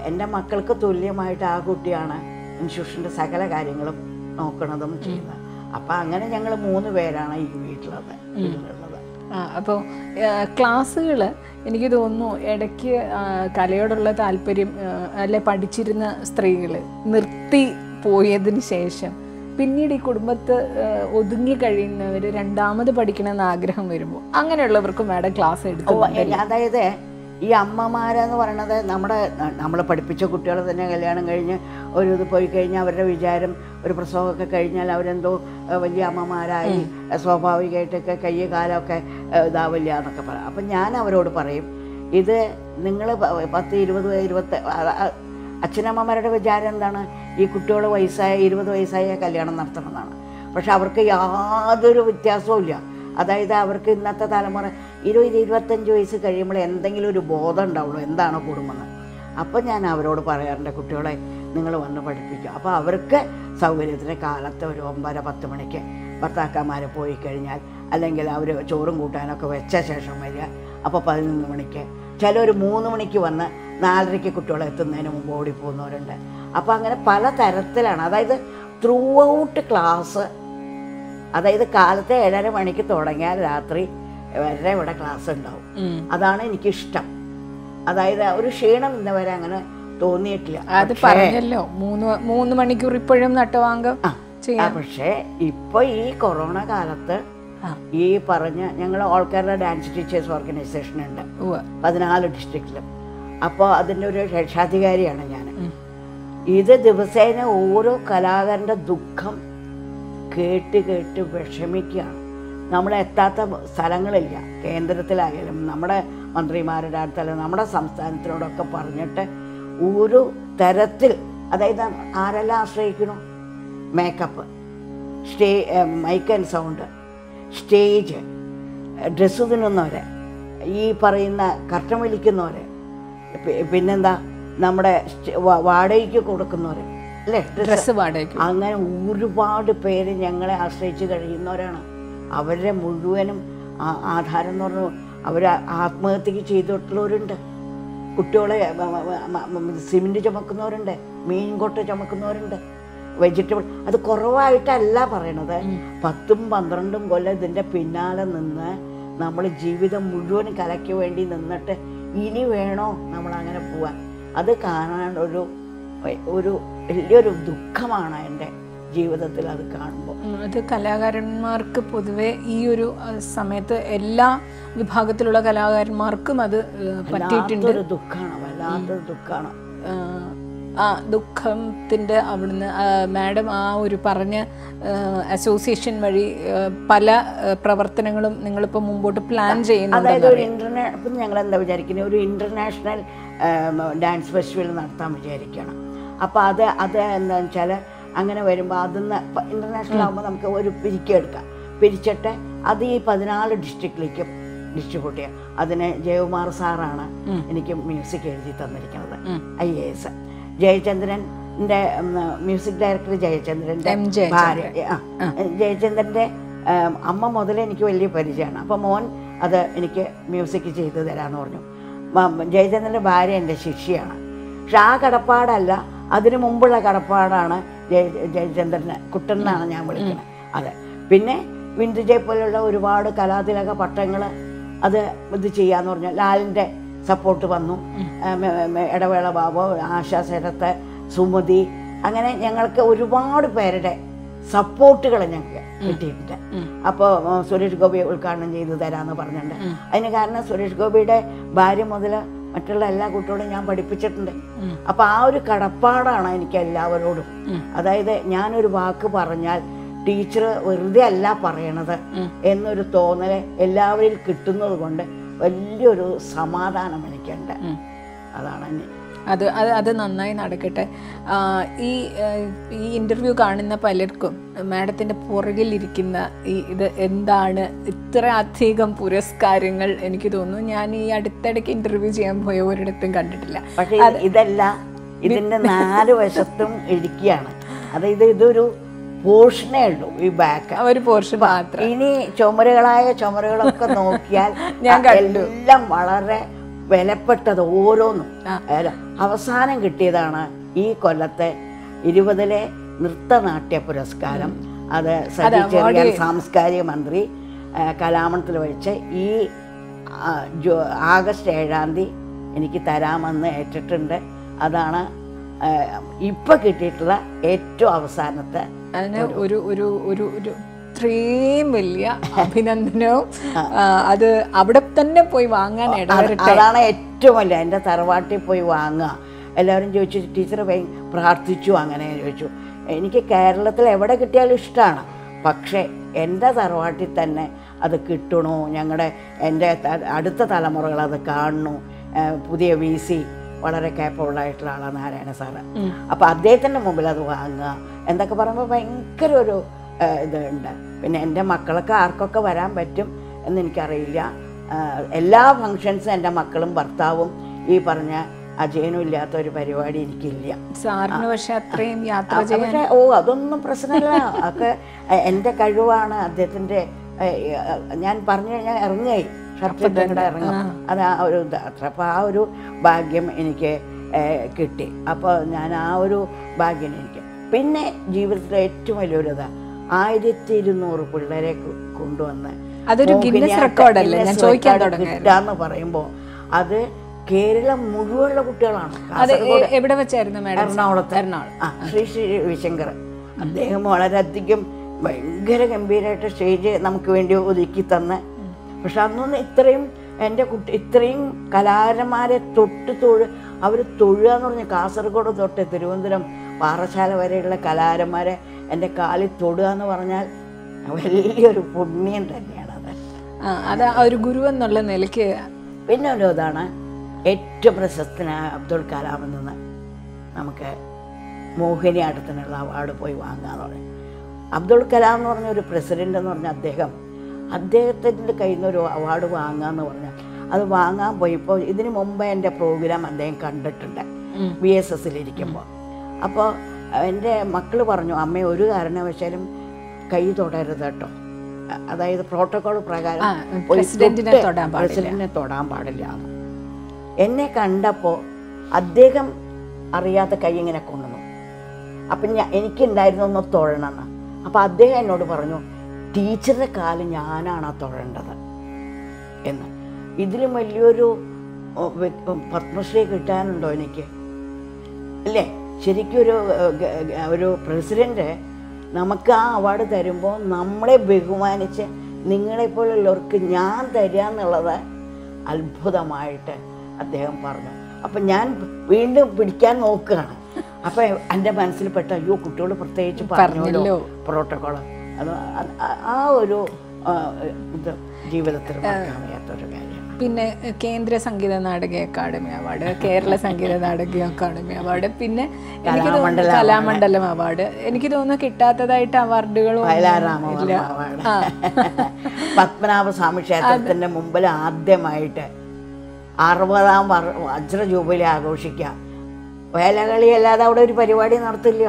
എൻ്റെ മക്കൾക്ക് തുല്യമായിട്ട് ആ കുട്ടിയാണ് ഇൻസ്റ്റിറ്റ്യൂഷൻ്റെ സകല കാര്യങ്ങളും നോക്കണതും ചെയ്യുന്നത്. അപ്പം അങ്ങനെ ഞങ്ങൾ മൂന്ന് പേരാണ് ഈ വീട്ടിലത് വീട്ടിലുള്ളത്. ആ, അപ്പോൾ ക്ലാസ്സുകൾ എനിക്ക് തോന്നുന്നു ഇടയ്ക്ക് കലയോടുള്ള താല്പര്യം അല്ലെ പഠിച്ചിരുന്ന സ്ത്രീകൾ നിർത്തി പോയതിന് ശേഷം പിന്നീട് ഈ കുടുംബത്ത് ഒതുങ്ങി കഴിയുന്നവർ രണ്ടാമത് പഠിക്കണമെന്ന് ആഗ്രഹം വരുമ്പോൾ അങ്ങനെയുള്ളവർക്ക് മാഡം ക്ലാസ് എടുക്കും. അതായത് ഈ അമ്മമാരെന്ന് പറയണത് നമ്മുടെ നമ്മൾ പഠിപ്പിച്ച കുട്ടികളെ തന്നെ കല്യാണം കഴിഞ്ഞ് ഒരു ഇത് പോയി കഴിഞ്ഞാൽ അവരുടെ വിചാരം ഒരു പ്രസവമൊക്കെ കഴിഞ്ഞാൽ അവരെന്തോ വലിയ അമ്മമാരായി സ്വാഭാവികമായിട്ടൊക്കെ കയ്യ് കാലമൊക്കെ ഇതാവില്ല എന്നൊക്കെ പറയാം. അപ്പം ഞാൻ അവരോട് പറയും, ഇത് നിങ്ങൾ പത്ത് ഇരുപത് ഇരുപത്തി അച്ഛനമ്മമാരുടെ വിചാരം എന്താണ്, ഈ കുട്ടികൾ വയസ്സായ ഇരുപത് വയസ്സായ കല്യാണം നടത്തണം എന്നാണ്. പക്ഷെ അവർക്ക് യാതൊരു വ്യത്യാസവും ഇല്ല. അതായത് അവർക്ക് ഇന്നത്തെ തലമുറ ഇരുപത് ഇരുപത്തഞ്ച് വയസ്സ് കഴിയുമ്പോൾ എന്തെങ്കിലും ഒരു ബോധം ഉണ്ടാവുള്ളൂ എന്താണോ കുടുംബം. അപ്പം ഞാൻ അവരോട് പറയാറുണ്ട്, കുട്ടികളെ നിങ്ങൾ വന്ന് പഠിപ്പിക്കും. അപ്പോൾ അവർക്ക് സൗകര്യത്തിന് കാലത്ത് ഒരു ഒമ്പതര പത്ത് മണിക്ക് ഭർത്താക്കന്മാർ പോയി കഴിഞ്ഞാൽ അല്ലെങ്കിൽ അവർ ചോറും കൂട്ടാനൊക്കെ വെച്ച ശേഷം വരിക. അപ്പോൾ പതിനൊന്ന് മണിക്ക് ചിലർ മൂന്ന് മണിക്ക് വന്ന് നാലരയ്ക്ക് കുട്ടികളെ എത്തുന്നതിന് മുമ്പ് ഓടിപ്പോകുന്നവരുണ്ട്. അപ്പോൾ അങ്ങനെ പല തരത്തിലാണ്. അതായത് ത്രൂ ഔട്ട് ക്ലാസ്, അതായത് കാലത്തെ ഏഴര മണിക്ക് തുടങ്ങിയാൽ രാത്രി വരെ ഇവിടെ ക്ലാസ് ഉണ്ടാവും. അതാണ് എനിക്കിഷ്ടം. അതായത് ഒരു ക്ഷീണം ഇന്നവരെ അങ്ങനെ തോന്നിയിട്ടില്ല. അത് പറഞ്ഞല്ലോ മൂന്ന് മൂന്ന് മണിക്കൂർ ഇപ്പോഴും നട്ടുവാങ്കം. പക്ഷേ ഇപ്പൊ ഈ കൊറോണ കാലത്ത് ഈ പറഞ്ഞ ഞങ്ങൾ all Kerala dance teachers organisation ഉണ്ട് പതിനാല് ഡിസ്ട്രിക്റ്റിലും. അപ്പോൾ അതിൻ്റെ ഒരു രക്ഷാധികാരിയാണ് ഞാൻ. ഇത് ദിവസേന ഓരോ കലാകാരൻ്റെ ദുഃഖം കേട്ട് കേട്ട് വിഷമിക്കുകയാണ്. നമ്മളെത്താത്ത സ്ഥലങ്ങളില്ല. കേന്ദ്രത്തിലായാലും നമ്മുടെ മന്ത്രിമാരുടെ അടുത്തായാലും നമ്മുടെ സംസ്ഥാനത്തിനോടൊക്കെ പറഞ്ഞിട്ട് ഒരു തരത്തിൽ, അതായത് ആരെല്ലാം ആശ്രയിക്കണോ, makeup, stay mike and sound, stage, dress തിന്നുന്നവരെ, ഈ പറയുന്ന കർട്ടൻ വലിക്കുന്നവരെ, പിന്നെന്താ നമ്മുടെ വാടകയ്ക്ക് കൊടുക്കുന്നവരെ അല്ലേ, ഡ്രസ്സ് വാടകയ്ക്ക്, അങ്ങനെ ഒരുപാട് പേര് ഞങ്ങളെ ആശ്രയിച്ച് കഴിയുന്നവരാണ്. അവരുടെ മുഴുവനും ആധാരം എന്ന് പറഞ്ഞു അവർ ആത്മഹത്യക്ക് ചെയ്തിട്ടുള്ളവരുണ്ട്. കുട്ടികളെ സിമെൻറ്റ് ചുമക്കുന്നവരുണ്ട്, മീൻകൊട്ട ചുമക്കുന്നവരുണ്ട്, വെജിറ്റബിൾ. അത് കുറവായിട്ടല്ല പറയണത്, പത്തും പന്ത്രണ്ടും കൊല്ലം ഇതിൻ്റെ പിന്നാലെ നിന്ന് നമ്മൾ ജീവിതം മുഴുവൻ കലയ്ക്ക് വേണ്ടി നിന്നിട്ട് ഇനി വേണോ നമ്മളങ്ങനെ പോവാൻ? അത് കാണാൻ ഒരു ഒരു വലിയൊരു ദുഃഖമാണ് എൻ്റെ ജീവിതത്തിൽ അത് കാണുമ്പോൾ. അത് കലാകാരന്മാർക്ക് പൊതുവെ ഈ ഒരു സമയത്ത് എല്ലാ വിഭാഗത്തിലുള്ള കലാകാരന്മാർക്കും അത് പറ്റിയിട്ടുണ്ട്. ദുഃഖമാണ്, വല്ലാത്തൊരു ദുഃഖമാണ്. ആ ദുഃഖത്തിൻ്റെ അവിടുന്ന് മാഡം ആ ഒരു പറഞ്ഞ അസോസിയേഷൻ വഴി പല പ്രവർത്തനങ്ങളും നിങ്ങളിപ്പോൾ മുമ്പോട്ട് പ്ലാൻ ചെയ്യുന്നുണ്ട്. അതായത് ഒരു ഇൻ്റർനാ ഇപ്പം ഞങ്ങളെന്താ വിചാരിക്കുന്നത്, ഒരു ഇൻ്റർനാഷണൽ ഡാൻസ് ഫെസ്റ്റിവൽ നടത്താൻ വിചാരിക്കണം. അപ്പോൾ അത് അത് എന്താണെന്ന് വെച്ചാൽ അങ്ങനെ വരുമ്പോൾ അതിന്ന് ഇൻ്റർനാഷണൽ ആകുമ്പോൾ നമുക്ക് ഒരു പിരിക്കെടുക്കാം. പിരിച്ചിട്ട് അത് ഈ പതിനാല് ഡിസ്ട്രിക്റ്റിലേക്ക് ഡിസ്ട്രിബ്യൂട്ട് ചെയ്യാം. അതിന് ജയകുമാർ സാറാണ് എനിക്ക് മ്യൂസിക് എഴുതി തന്നിരിക്കുന്നത്. ഐ എ എസ് ജയചന്ദ്രൻ്റെ മ്യൂസിക് ഡയറക്ടർ ജയചന്ദ്രൻ്റെ ഭാര്യ ജയചന്ദ്രൻ്റെ അമ്മ മുതലേ എനിക്ക് വലിയ പരിചയമാണ്. അപ്പോൾ മോൻ അത് എനിക്ക് മ്യൂസിക് ചെയ്തു തരാമെന്ന് പറഞ്ഞു. ജയചന്ദ്രൻ്റെ ഭാര്യ എൻ്റെ ശിഷ്യയാണ്. പക്ഷെ ആ കടപ്പാടല്ല, അതിനു മുമ്പുള്ള കടപ്പാടാണ് ജയ ജയചന്ദ്രന് കുട്ടനാണ് ഞാൻ വിളിക്കുന്നത്. അതെ, പിന്നെ വിന്ദുജയെ പോലെയുള്ള ഒരുപാട് കലാതിലക പട്ടങ്ങൾ അത് ഇത് ചെയ്യാന്ന് പറഞ്ഞു. ലാലിൻ്റെ സപ്പോർട്ട് വന്നു, ഇടവേള ബാബു, ആശാ ശരത്ത്, സുമതി, അങ്ങനെ ഞങ്ങൾക്ക് ഒരുപാട് പേരുടെ സപ്പോർട്ടുകൾ ഞങ്ങൾക്ക് കിട്ടിയിട്ടുണ്ട്. അപ്പോൾ സുരേഷ് ഗോപിയെ ഉദ്ഘാടനം ചെയ്തു തരാമെന്ന് പറഞ്ഞിട്ടുണ്ട്. അതിന് കാരണം സുരേഷ് ഗോപിയുടെ ഭാര്യ മുതൽ മറ്റുള്ള എല്ലാ കുട്ടികളും ഞാൻ പഠിപ്പിച്ചിട്ടുണ്ട്. അപ്പം ആ ഒരു കടപ്പാടാണ് എനിക്ക് എല്ലാവരോടും. അതായത് ഞാനൊരു വാക്ക് പറഞ്ഞാൽ ടീച്ചർ വെറുതെ അല്ല പറയണത് എന്നൊരു തോന്നൽ എല്ലാവരിൽ കിട്ടുന്നത് കൊണ്ട് വലിയൊരു സമാധാനം എനിക്കുണ്ട്. അതാണ് അത് അത് അത് നന്നായി നടക്കട്ടെ. ഈ ഈ ഇൻ്റർവ്യൂ കാണുന്ന പലർക്കും മാഡത്തിൻ്റെ പുറകിലിരിക്കുന്ന ഈ ഇത് എന്താണ് ഇത്രയധികം പുരസ്കാരങ്ങൾ, എനിക്ക് തോന്നുന്നു ഞാൻ ഈ അടുത്തിടയ്ക്ക് ഇൻ്റർവ്യൂ ചെയ്യാൻ പോയ ഒരിടത്തും കണ്ടിട്ടില്ല. പക്ഷേ ഇതല്ല, ഇതിൻ്റെ നാല് വശത്തും ഇരിക്കുകയാണ്. അതായത് ഇതൊരു പോർഷനേ ഉള്ളൂ, ഈ ബാക്ക് ഒരു പോർഷൻ മാത്രം. ഇനി ചുമരുകളായ ചുമരുകളൊക്കെ നോക്കിയാൽ ഞാൻ എല്ലാം വളരെ വിലപ്പെട്ടത് ഓരോന്നും. അവസാനം കിട്ടിയതാണ് ഈ കൊല്ലത്തെ ഇരുപതിലെ നൃത്തനാട്യ പുരസ്കാരം. അത് സജി ചെറിയാൻ സാംസ്കാരിക മന്ത്രി കലാമണ്ഡലത്തിൽ വെച്ച് ഈ ആഗസ്റ്റ് ഏഴാം തീയതി എനിക്ക് തരാമെന്ന് ഏറ്റിട്ടുണ്ട്. അതാണ് ഇപ്പം കിട്ടിയിട്ടുള്ള ഏറ്റവും അവസാനത്തെ. അതിന് ഒരു ഒരു ഒരു ഒരു ഇത്രയും വലിയ അഭിനന്ദനവും അത് അവിടെ തന്നെ പോയി വാങ്ങാൻ ഇടവരട്ടെ. അതാണ് ഏറ്റവും വലിയ. എൻ്റെ തറവാട്ടിൽ പോയി വാങ്ങുക. എല്ലാവരും ചോദിച്ചു ടീച്ചർ പ്രാർത്ഥിച്ചു അങ്ങനെ ചോദിച്ചു. എനിക്ക് കേരളത്തിൽ എവിടെ കിട്ടിയാലും ഇഷ്ടമാണ്, പക്ഷേ എൻ്റെ തറവാട്ടിൽ തന്നെ അത് കിട്ടണോ, ഞങ്ങളുടെ എൻ്റെ അടുത്ത തലമുറകൾ അത് കാണണോ. പുതിയ വി സി വളരെ കേപ്പബിളായിട്ടുള്ള ആളാണ് നാരായണ സാറ്. അപ്പോൾ അദ്ദേഹത്തിൻ്റെ മുമ്പിൽ അത് വാങ്ങുക എന്തൊക്കെ പറയുമ്പോൾ ഭയങ്കര ഒരു ഇതുണ്ട്. പിന്നെ എൻ്റെ മക്കളൊക്കെ ആർക്കൊക്കെ വരാൻ പറ്റും എന്നെനിക്കറിയില്ല. എല്ലാ ഫങ്ഷൻസും എൻ്റെ മക്കളും ഭർത്താവും ഈ പറഞ്ഞ അജയനും ഇല്ലാത്ത ഒരു പരിപാടി എനിക്കില്ല. പക്ഷേ ഓ അതൊന്നും പ്രശ്നമല്ല, ഒക്കെ എൻ്റെ കഴിവാണ്. അദ്ദേഹത്തിൻ്റെ ഞാൻ പറഞ്ഞു കഴിഞ്ഞാൽ ഇറങ്ങി ഷർട്ടിട്ട് കൂടെ ഇറങ്ങും. അത് ആ ഒരു ഇതാണ്. അപ്പോൾ ആ ഒരു ഭാഗ്യം എനിക്ക് കിട്ടി. അപ്പോൾ ഞാൻ ആ ഒരു ഭാഗ്യം എനിക്ക് പിന്നെ ജീവിതത്തിലെ ഏറ്റവും വലിയൊരു ഇതാണ്. ആയിരത്തി ഇരുന്നൂറ് പിള്ളേരെ കൊണ്ടുവന്ന് അതൊരു ഗിന്നസ് റെക്കോർഡല്ലേ കിട്ടാന്ന് പറയുമ്പോൾ അത് കേരളം മുഴുവനുള്ള കുട്ടികളാണ്. എവിടെ വെച്ചായിരുന്നു? എറണാകുളത്ത്. എറണാകുളം ആ ശ്രീ ശ്രീ രവിശങ്കർ. അദ്ദേഹം വളരെയധികം ഭയങ്കര ഗംഭീരമായിട്ട് സ്റ്റേജ് നമുക്ക് വേണ്ടി ഒതുക്കി തന്നെ. പക്ഷെ അന്നൊന്നും ഇത്രയും എൻ്റെ കുട്ടി ഇത്രയും കലാകാരന്മാരെ തൊട്ട് തൊഴു അവർ തൊഴുക എന്ന് പറഞ്ഞാൽ കാസർഗോഡ് തൊട്ട് തിരുവനന്തപുരം പാറശാല വരെയുള്ള കലാകാരന്മാരെ എൻ്റെ കാലിൽ തൊടുക എന്ന് പറഞ്ഞാൽ വലിയൊരു പുണ്യം തന്നെയാണ് അത്. അത് ആ ഒരു ഗുരു എന്നുള്ള നിലയ്ക്ക്. പിന്നെ ഒരു ഇതാണ് ഏറ്റവും പ്രശസ്തനായ അബ്ദുൾ കലാമിൽ നിന്ന് നമുക്ക് മോഹിനിയാട്ടത്തിനുള്ള അവാർഡ് പോയി വാങ്ങാന്ന് പറഞ്ഞു. അബ്ദുൾ കലാം എന്ന് പറഞ്ഞ ഒരു പ്രസിഡൻ്റ് എന്ന് പറഞ്ഞാൽ അദ്ദേഹം അദ്ദേഹത്തിൻ്റെ കയ്യിൽ നിന്നൊരു അവാർഡ് വാങ്ങാമെന്ന് പറഞ്ഞാൽ അത് വാങ്ങാൻ പോയിപ്പോൾ ഇതിന് മുമ്പ് എൻ്റെ പ്രോഗ്രാം അദ്ദേഹം കണ്ടിട്ടുണ്ട് ബി എസ് എസിലിരിക്കുമ്പോൾ. അപ്പോൾ എൻ്റെ മക്കൾ പറഞ്ഞു അമ്മ ഒരു കാരണവശാലും കൈ തൊടരുത് കേട്ടോ, അതായത് പ്രോട്ടോകോൾ പ്രകാരം പ്രസിഡന്റിനെ തൊടാൻ പാടില്ല. എന്നെ കണ്ടപ്പോൾ അദ്ദേഹം അറിയാത്ത കൈ ഇങ്ങനെ കൊണ്ടുവന്നു. അപ്പം ഞാൻ എനിക്കുണ്ടായിരുന്നു ഒന്ന് തൊഴണമെന്ന്. അപ്പം അദ്ദേഹം എന്നോട് പറഞ്ഞു ടീച്ചറുടെ കാല് ഞാനാണ് ആ തൊഴേണ്ടത് എന്ന്. ഇതിലും വലിയൊരു പത്മശ്രീ കിട്ടാനുണ്ടോ എനിക്ക്, അല്ലേ? ശരിക്കും ഒരു ഒരു പ്രസിഡൻ്റ് നമുക്ക് ആ അവാർഡ് തരുമ്പോൾ നമ്മളെ ബഹുമാനിച്ച് നിങ്ങളെപ്പോലുള്ളവർക്ക് ഞാൻ തരിക എന്നുള്ളത് അത്ഭുതമായിട്ട് അദ്ദേഹം പറഞ്ഞു. അപ്പം ഞാൻ വീണ്ടും പിടിക്കാൻ നോക്കുകയാണ്. അപ്പം എൻ്റെ മനസ്സിൽപ്പെട്ട അയ്യോ കുട്ടികൾ പ്രത്യേകിച്ച് പറഞ്ഞല്ലോ പ്രോട്ടോകോൾ. അത് ആ ഒരു ഇത് ജീവിതത്തിൽ മറക്കാൻ വയ്യാത്തൊരു കാര്യം. പിന്നെ കേന്ദ്ര Sangeetha Nataka academy award, Kerala Sangeetha Nataka academy award, പിന്നെ എനിക്ക് തോന്നുന്നു കലാമണ്ഡലം അവാർഡ്. എനിക്ക് തോന്നുന്നു കിട്ടാത്തതായിട്ട് അവാർഡുകളും ഇല്ല. പത്മനാഭസ്വാമി ക്ഷേത്രത്തിന്റെ മുമ്പിൽ ആദ്യമായിട്ട് അറുപതാം വജ്ര ജൂബിലി ആഘോഷിക്കുക. വേലകളി അല്ലാതെ അവിടെ ഒരു പരിപാടി നടത്തില്ല.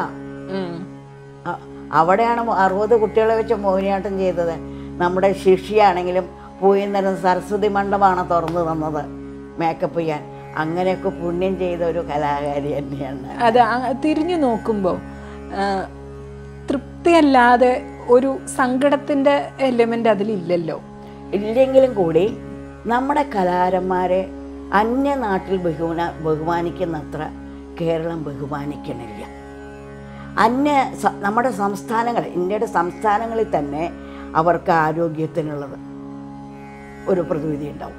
അവിടെയാണ് അറുപത് കുട്ടികളെ വെച്ച് മോഹിനിയാട്ടം ചെയ്തത്. നമ്മുടെ ശിഷ്യാണെങ്കിലും പൂയന്തരം സരസ്വതി മണ്ഡപമാണ് തുറന്നു തന്നത് മേക്കപ്പ് ചെയ്യാൻ. അങ്ങനെയൊക്കെ പുണ്യം ചെയ്ത ഒരു കലാകാരി തന്നെയാണ്. അത് തിരിഞ്ഞു നോക്കുമ്പോൾ തൃപ്തിയല്ലാതെ ഒരു സങ്കടത്തിൻ്റെ എലമെൻ്റ് അതിലില്ലല്ലോ. ഇല്ലെങ്കിലും കൂടി നമ്മുടെ കലാകാരന്മാരെ അന്യനാട്ടിൽ ബഹുമാന ബഹുമാനിക്കുന്നത്ര കേരളം ബഹുമാനിക്കണില്ല. അന്യ നമ്മുടെ സംസ്ഥാനങ്ങൾ, ഇന്ത്യയുടെ സംസ്ഥാനങ്ങളിൽ തന്നെ അവർക്ക് ആരോഗ്യത്തിനുള്ളത് ഒരു പ്രതിവിധി ഉണ്ടാവും,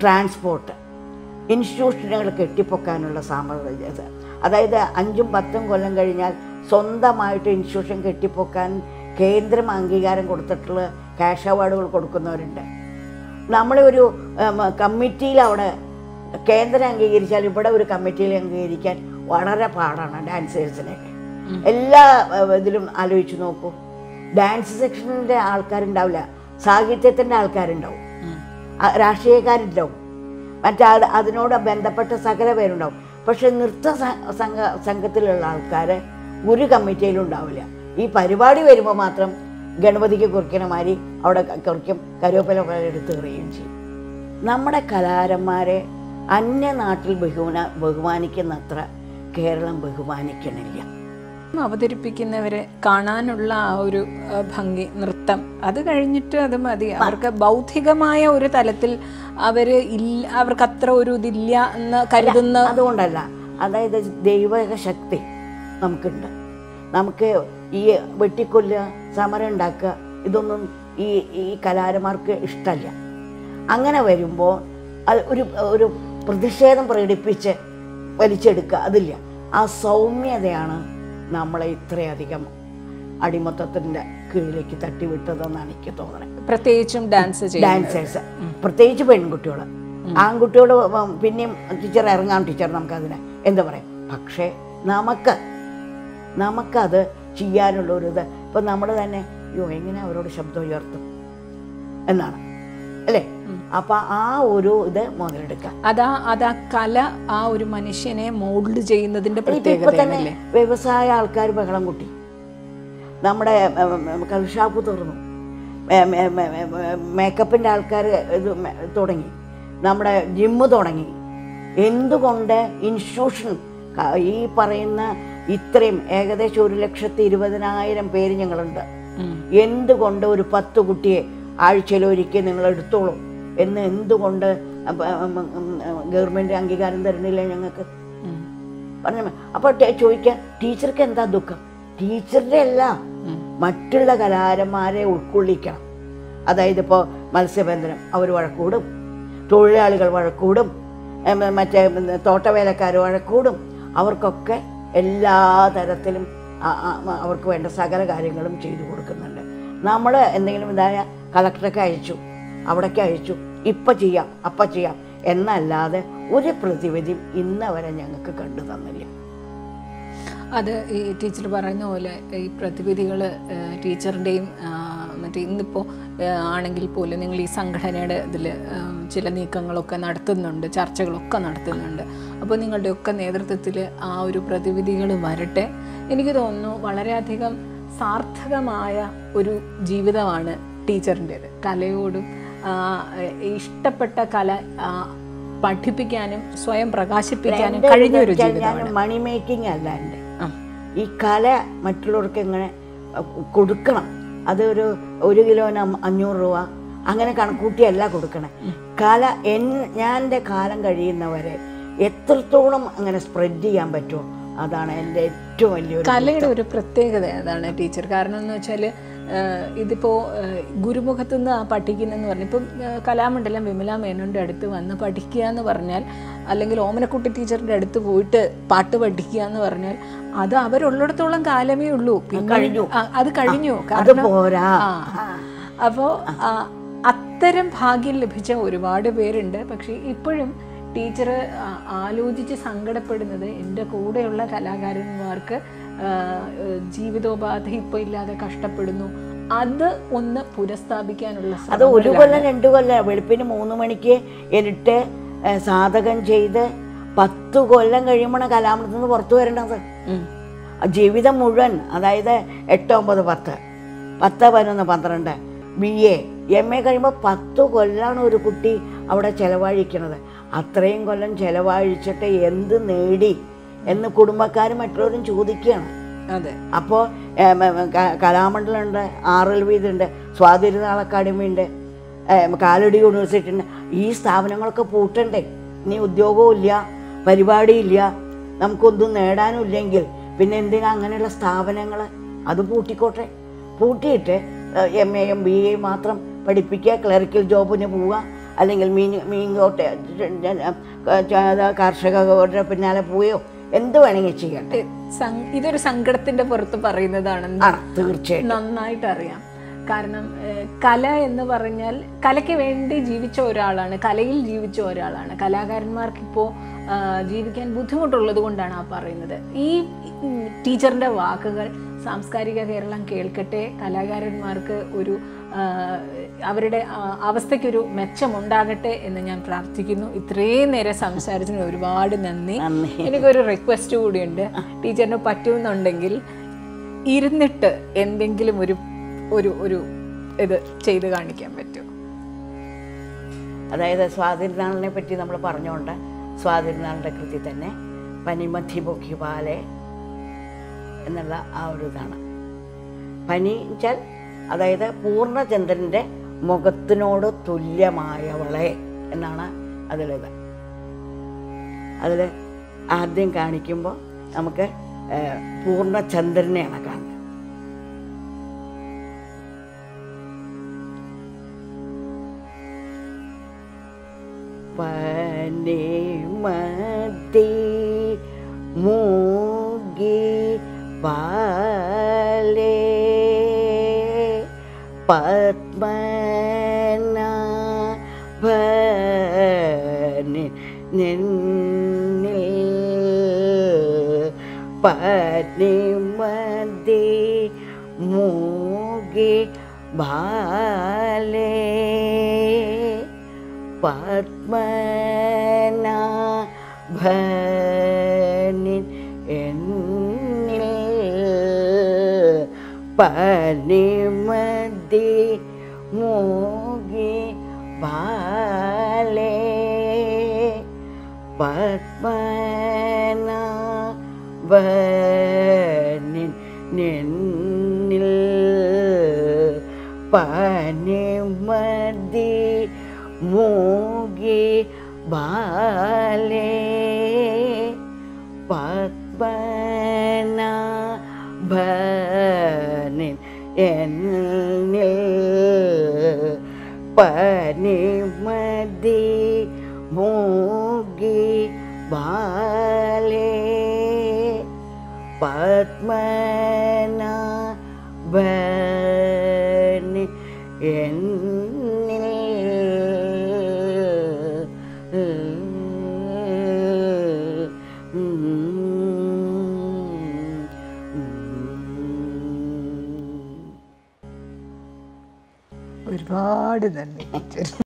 ട്രാൻസ്പോർട്ട്, ഇൻസ്റ്റിറ്റ്യൂഷനുകൾ കെട്ടിപ്പൊക്കാനുള്ള സാമർഥ്യം. അതായത് അഞ്ചും പത്തും കൊല്ലം കഴിഞ്ഞാൽ സ്വന്തമായിട്ട് ഇൻസ്റ്റിറ്റ്യൂഷൻ കെട്ടിപ്പൊക്കാൻ കേന്ദ്രം അംഗീകാരം കൊടുത്തിട്ടുള്ള ക്യാഷ് അവാർഡുകൾ കൊടുക്കുന്നവരുണ്ട്. നമ്മളെ ഒരു കമ്മിറ്റിയിൽ അവിടെ കേന്ദ്രം അംഗീകരിച്ചാൽ ഇവിടെ ഒരു കമ്മിറ്റിയിൽ അംഗീകരിക്കാൻ വളരെ പാടാണ് ഡാൻസേഴ്സിനൊക്കെ. എല്ലാ ഇതിലും ആലോചിച്ച് നോക്കൂ, ഡാൻസ് സെക്ഷനിൻ്റെ ആൾക്കാരുണ്ടാവില്ല, സാഹിത്യത്തിൻ്റെ ആൾക്കാരുണ്ടാവും, രാഷ്ട്രീയക്കാരുണ്ടാവും, മറ്റേ അതിനോട് ബന്ധപ്പെട്ട സകല പേരുണ്ടാവും. പക്ഷെ നൃത്ത സംഘ സംഘത്തിലുള്ള ആൾക്കാർ ഒരു കമ്മിറ്റിയിലും ഉണ്ടാവില്ല. ഈ പരിപാടി വരുമ്പോൾ മാത്രം ഗണപതിക്ക് കുറിക്കണ മാതിരി അവിടെ കുറിക്കും, കരുവേപ്പില എടുത്ത് എറിയുകയും ചെയ്യും. നമ്മുടെ കലാകാരന്മാരെ അന്യനാട്ടിൽ ബഹുമാന ബഹുമാനിക്കുന്നത്ര കേരളം ബഹുമാനിക്കണില്ല. അവതരിപ്പിക്കുന്നവരെ കാണാനുള്ള ആ ഒരു ഭംഗി, നൃത്തം, അത് കഴിഞ്ഞിട്ട് അത് മതി. അവർക്ക് ബൗദ്ധികമായ ഒരു തലത്തിൽ അവര് ഇല്ല, അവർക്ക് അത്ര ഒരു ഇതില്ല എന്ന് കരുതുന്ന അതുകൊണ്ടല്ല. അതായത് ദൈവക ശക്തി നമുക്കുണ്ട്. നമുക്ക് ഈ വെട്ടിക്കൊല്ലുക, സമരം ഉണ്ടാക്കുക, ഇതൊന്നും ഈ ഈ കലാകാരന്മാർക്ക് ഇഷ്ടമല്ല. അങ്ങനെ വരുമ്പോൾ അത് ഒരു ഒരു പ്രതിഷേധം പ്രകടിപ്പിച്ച് വലിച്ചെടുക്കുക, അതില്ല. ആ സൗമ്യതയാണ് നമ്മളെ ഇത്രയധികം അടിമത്തത്തിൻ്റെ കീഴിലേക്ക് തട്ടിവിട്ടതെന്നാണ് എനിക്ക് തോന്നുന്നത്. പ്രത്യേകിച്ചും ഡാൻസ് ഡാൻസേഴ്സ്, പ്രത്യേകിച്ച് പെൺകുട്ടികൾ. ആൺകുട്ടികൾ പിന്നെയും ടീച്ചർ ഇറങ്ങാം, ടീച്ചർ നമുക്കതിന് എന്താ പറയാം. പക്ഷേ നമുക്ക് നമുക്കത് ചെയ്യാനുള്ള ഒരു ഇത് ഇപ്പം നമ്മൾ തന്നെ അയ്യോ എങ്ങനെ അവരോട് ശബ്ദം ഉയർത്തും എന്നാണ് അല്ലേ. അപ്പം ആ ഒരു ഇത് മുതലെടുക്കാം. അതാ അതാ കല ആ ഒരു മനുഷ്യനെ മോൾഡ് ചെയ്യുന്നതിൻ്റെ പ്രത്യേകതയല്ലേ. വ്യവസായ ആൾക്കാർ ബഹളം കൂട്ടി, നമ്മുടെ കൽ ഷാപ്പ് തുറന്നു, മേക്കപ്പിൻ്റെ ആൾക്കാർ ഇത് തുടങ്ങി, നമ്മുടെ ജിമ്മ് തുടങ്ങി. എന്തുകൊണ്ട് ഇൻസ്റ്റിറ്റ്യൂഷൻ ഈ പറയുന്ന ഇത്രയും ഏകദേശം ഒരു ലക്ഷത്തി ഇരുപതിനായിരം പേര് ഞങ്ങളുണ്ട്, എന്തുകൊണ്ട് ഒരു പത്ത് കുട്ടിയെ ആഴ്ചയിലൊരിക്കൽ നിങ്ങൾ എടുത്തോളൂ എന്ന് എന്തുകൊണ്ട് ഗവൺമെൻറ് അംഗീകാരം തരുന്നില്ല ഞങ്ങൾക്ക് പറഞ്ഞ. അപ്പോൾ ചോദിക്കാൻ ടീച്ചർക്ക് എന്താ ദുഃഖം? ടീച്ചറുടെ അല്ല, മറ്റുള്ള കലാകാരന്മാരെ ഉൾക്കൊള്ളിക്കണം. അതായത് ഇപ്പോൾ മത്സ്യബന്ധനം അവർ വഴക്കൂടും, തൊഴിലാളികൾ വഴക്കൂടും, മറ്റേ തോട്ടവേലക്കാർ വഴക്കൂടും. അവർക്കൊക്കെ എല്ലാ തരത്തിലും അവർക്ക് വേണ്ട സകല കാര്യങ്ങളും ചെയ്തു കൊടുക്കുന്നുണ്ട്. നമ്മൾ എന്തെങ്കിലും ഇതായ കളക്ടറൊക്കെ അയച്ചു, അവിടേക്ക് അയച്ചു, ഇപ്പം ചെയ്യാം അപ്പം ചെയ്യാം എന്നല്ലാതെ ഒരു പ്രതിവിധിയും ഇന്ന് വരെ ഞങ്ങൾക്ക് കണ്ടു തന്നില്ല. അത് ഈ ടീച്ചർ പറയുന്ന പോലെ ഈ പ്രതിവിധികൾ ടീച്ചറിൻ്റെയും മറ്റേ ഇന്നിപ്പോൾ ആണെങ്കിൽ പോലും നിങ്ങൾ ഈ സംഘടനയുടെ ഇതിൽ ചില നീക്കങ്ങളൊക്കെ നടത്തുന്നുണ്ട്, ചർച്ചകളൊക്കെ നടത്തുന്നുണ്ട്. അപ്പോൾ നിങ്ങളുടെയൊക്കെ നേതൃത്വത്തിൽ ആ ഒരു പ്രതിവിധികൾ വരട്ടെ. എനിക്ക് തോന്നുന്നു വളരെയധികം സാർത്ഥകമായ ഒരു ജീവിതമാണ് ടീച്ചറിൻ്റേത്. കലയോടും ഇഷ്ടപ്പെട്ട കല പഠിപ്പിക്കാനും സ്വയം പ്രകാശിപ്പിക്കാനും കഴിഞ്ഞ ഒരു ജീവിതമാണ്. മണി മേക്കിംഗ് അല്ല എൻ്റെ ഈ കല. മറ്റുള്ളവർക്ക് എങ്ങനെ കൊടുക്കണം, അതൊരു ഒരു കിലോന് അഞ്ഞൂറ് രൂപ അങ്ങനെ കണക്കൂട്ടിയല്ല കൊടുക്കണേ. കല എൻ ഞാൻ എൻ്റെ കാലം കഴിയുന്നവരെ എത്രത്തോളം അങ്ങനെ സ്പ്രെഡ് ചെയ്യാൻ പറ്റുമോ അതാണ് എൻ്റെ ഏറ്റവും വലിയൊരു കലയുടെ ഒരു പ്രത്യേകത. അതാണ് ടീച്ചർ. കാരണം എന്ന് വെച്ചാൽ ഇതിപ്പോൾ ഗുരുമുഖത്തു നിന്ന് ആ പഠിക്കുന്നതെന്ന് പറഞ്ഞാൽ ഇപ്പം കലാമണ്ഡലം വിമല മേനോൻ്റെ അടുത്ത് വന്ന് പഠിക്കുക എന്ന് പറഞ്ഞാൽ, അല്ലെങ്കിൽ ഓമനക്കുട്ടി ടീച്ചറിൻ്റെ അടുത്ത് പോയിട്ട് പാട്ട് പഠിക്കുക എന്ന് പറഞ്ഞാൽ അത് അവരുള്ളിടത്തോളം കാലമേ ഉള്ളൂ, കഴിഞ്ഞു അത് കഴിഞ്ഞു. കാരണം അപ്പോൾ അത്തരം ഭാഗ്യം ലഭിച്ച ഒരുപാട് പേരുണ്ട്. പക്ഷേ ഇപ്പോഴും ടീച്ചർ ആലോചിച്ച് സങ്കടപ്പെടുന്നത് എൻ്റെ കൂടെയുള്ള കലാകാരന്മാർക്ക് ജീവിതോപാധി ഇപ്പം ഇല്ലാതെ കഷ്ടപ്പെടുന്നു, അത് ഒന്ന് പുനഃസ്ഥാപിക്കാനുള്ള. അത് ഒരു കൊല്ലം രണ്ടു കൊല്ലം വെളുപ്പിന് മൂന്ന് മണിക്ക് എന്നിട്ട് സാധകം ചെയ്ത് പത്തു കൊല്ലം കഴിയുമ്പോൾ കലാമൃതത്തിൽ നിന്ന് പുറത്തു വരേണ്ടത് ജീവിതം മുഴുവൻ. അതായത് എട്ട് ഒമ്പത് പത്ത് പത്ത് പതിനൊന്ന് പന്ത്രണ്ട് ബി എ എം എ കഴിയുമ്പോൾ പത്തു കൊല്ലമാണ് ഒരു കുട്ടി അവിടെ ചിലവഴിക്കണത്. അത്രയും കൊല്ലം ചിലവഴിച്ചിട്ട് എന്ത് നേടി എന്ന് കുടുംബക്കാരും മറ്റുള്ളവരും ചോദിക്കുകയാണ്. അതെ. അപ്പോൾ കലാമണ്ഡലമുണ്ട്, ആർ എൽ വി ഇതുണ്ട്, സ്വാതി തിരുനാൾ അക്കാഡമി ഉണ്ട്, കാലടി യൂണിവേഴ്സിറ്റി ഉണ്ട്. ഈ സ്ഥാപനങ്ങളൊക്കെ പൂട്ടണ്ടേ? ഇനി ഉദ്യോഗവും ഇല്ല, പരിപാടിയില്ല, നമുക്കൊന്നും നേടാനും ഇല്ലെങ്കിൽ പിന്നെ എന്തിനാ അങ്ങനെയുള്ള സ്ഥാപനങ്ങൾ? അത് പൂട്ടിക്കോട്ടെ. പൂട്ടിയിട്ട് എം എയും ബി എയും മാത്രം പഠിപ്പിക്കുക, ക്ലറിക്കൽ ജോബിന് പോവുക, അല്ലെങ്കിൽ മീൻ മീൻകോട്ടെ കർഷകരുടെ പിന്നാലെ പോയോ എന്ത് വേണമെങ്കിൽ ചെയ്യട്ടെ. ഇതൊരു സങ്കടത്തിന്റെ പുറത്ത് പറയുന്നതാണെന്ന് തീർച്ചയായിട്ടും നന്നായിട്ട് അറിയാം. കാരണം കല എന്ന് പറഞ്ഞാൽ കലയ്ക്ക് വേണ്ടി ജീവിച്ച ഒരാളാണ്, കലയിൽ ജീവിച്ച ഒരാളാണ്. കലാകാരന്മാർക്കിപ്പോൾ ജീവിക്കാൻ ബുദ്ധിമുട്ടുള്ളത് കൊണ്ടാണ് ആ പറയുന്നത്. ഈ ടീച്ചറിൻ്റെ വാക്കുകൾ സാംസ്കാരിക കേരളം കേൾക്കട്ടെ, കലാകാരന്മാർക്ക് ഒരു അവരുടെ അവസ്ഥയ്ക്കൊരു മെച്ചമുണ്ടാകട്ടെ എന്ന് ഞാൻ പ്രാർത്ഥിക്കുന്നു. ഇത്രയും നേരം സംസാരിച്ചതിന് ഒരുപാട് നന്ദി. എനിക്കൊരു റിക്വസ്റ്റ് കൂടിയുണ്ട്, ടീച്ചറിന് പറ്റുമെന്നുണ്ടെങ്കിൽ ഇരുന്നിട്ട് എന്തെങ്കിലും ഒരു ഒരു ഒരു ഇത് ചെയ്ത് കാണിക്കാൻ പറ്റുമോ? അതായത് സ്വാതിരുന്നാളിനെ പറ്റി നമ്മൾ പറഞ്ഞുകൊണ്ട് സ്വാതിരുന്നാളിൻ്റെ കൃതി തന്നെ പനി മധ്യമുഖി പാലെ എന്നുള്ള ആ ഒരു ഇതാണ്. പനിച്ചാൽ അതായത് പൂർണ്ണചന്ദ്രൻ്റെ മുഖത്തിനോട് തുല്യമായവളെ എന്നാണ് അതിലിത്. അതിൽ ആദ്യം കാണിക്കുമ്പോൾ നമുക്ക് പൂർണ്ണചന്ദ്രനെയാണ് കാണുന്നത്. പനി മതി മൂഗി പാലേ പത്മനാഭനിൽ നിന്നിൽ പനി മതി മൂഗി ബാലേ പത്മനാഭനിൽ എന്നിൽ പനി മതി മൂഗി ബാലേ പത്മനാഭനിൽ എന്നിൽ പനി മതി മൂഗി ബാലേ പത്മനാഭനിൽ എന്നിൽ പനി മതി മൂഗി ബാലേ പത്മനാഭനിൽ എന്നിൽ. ഒരുപാട് നന്ദി.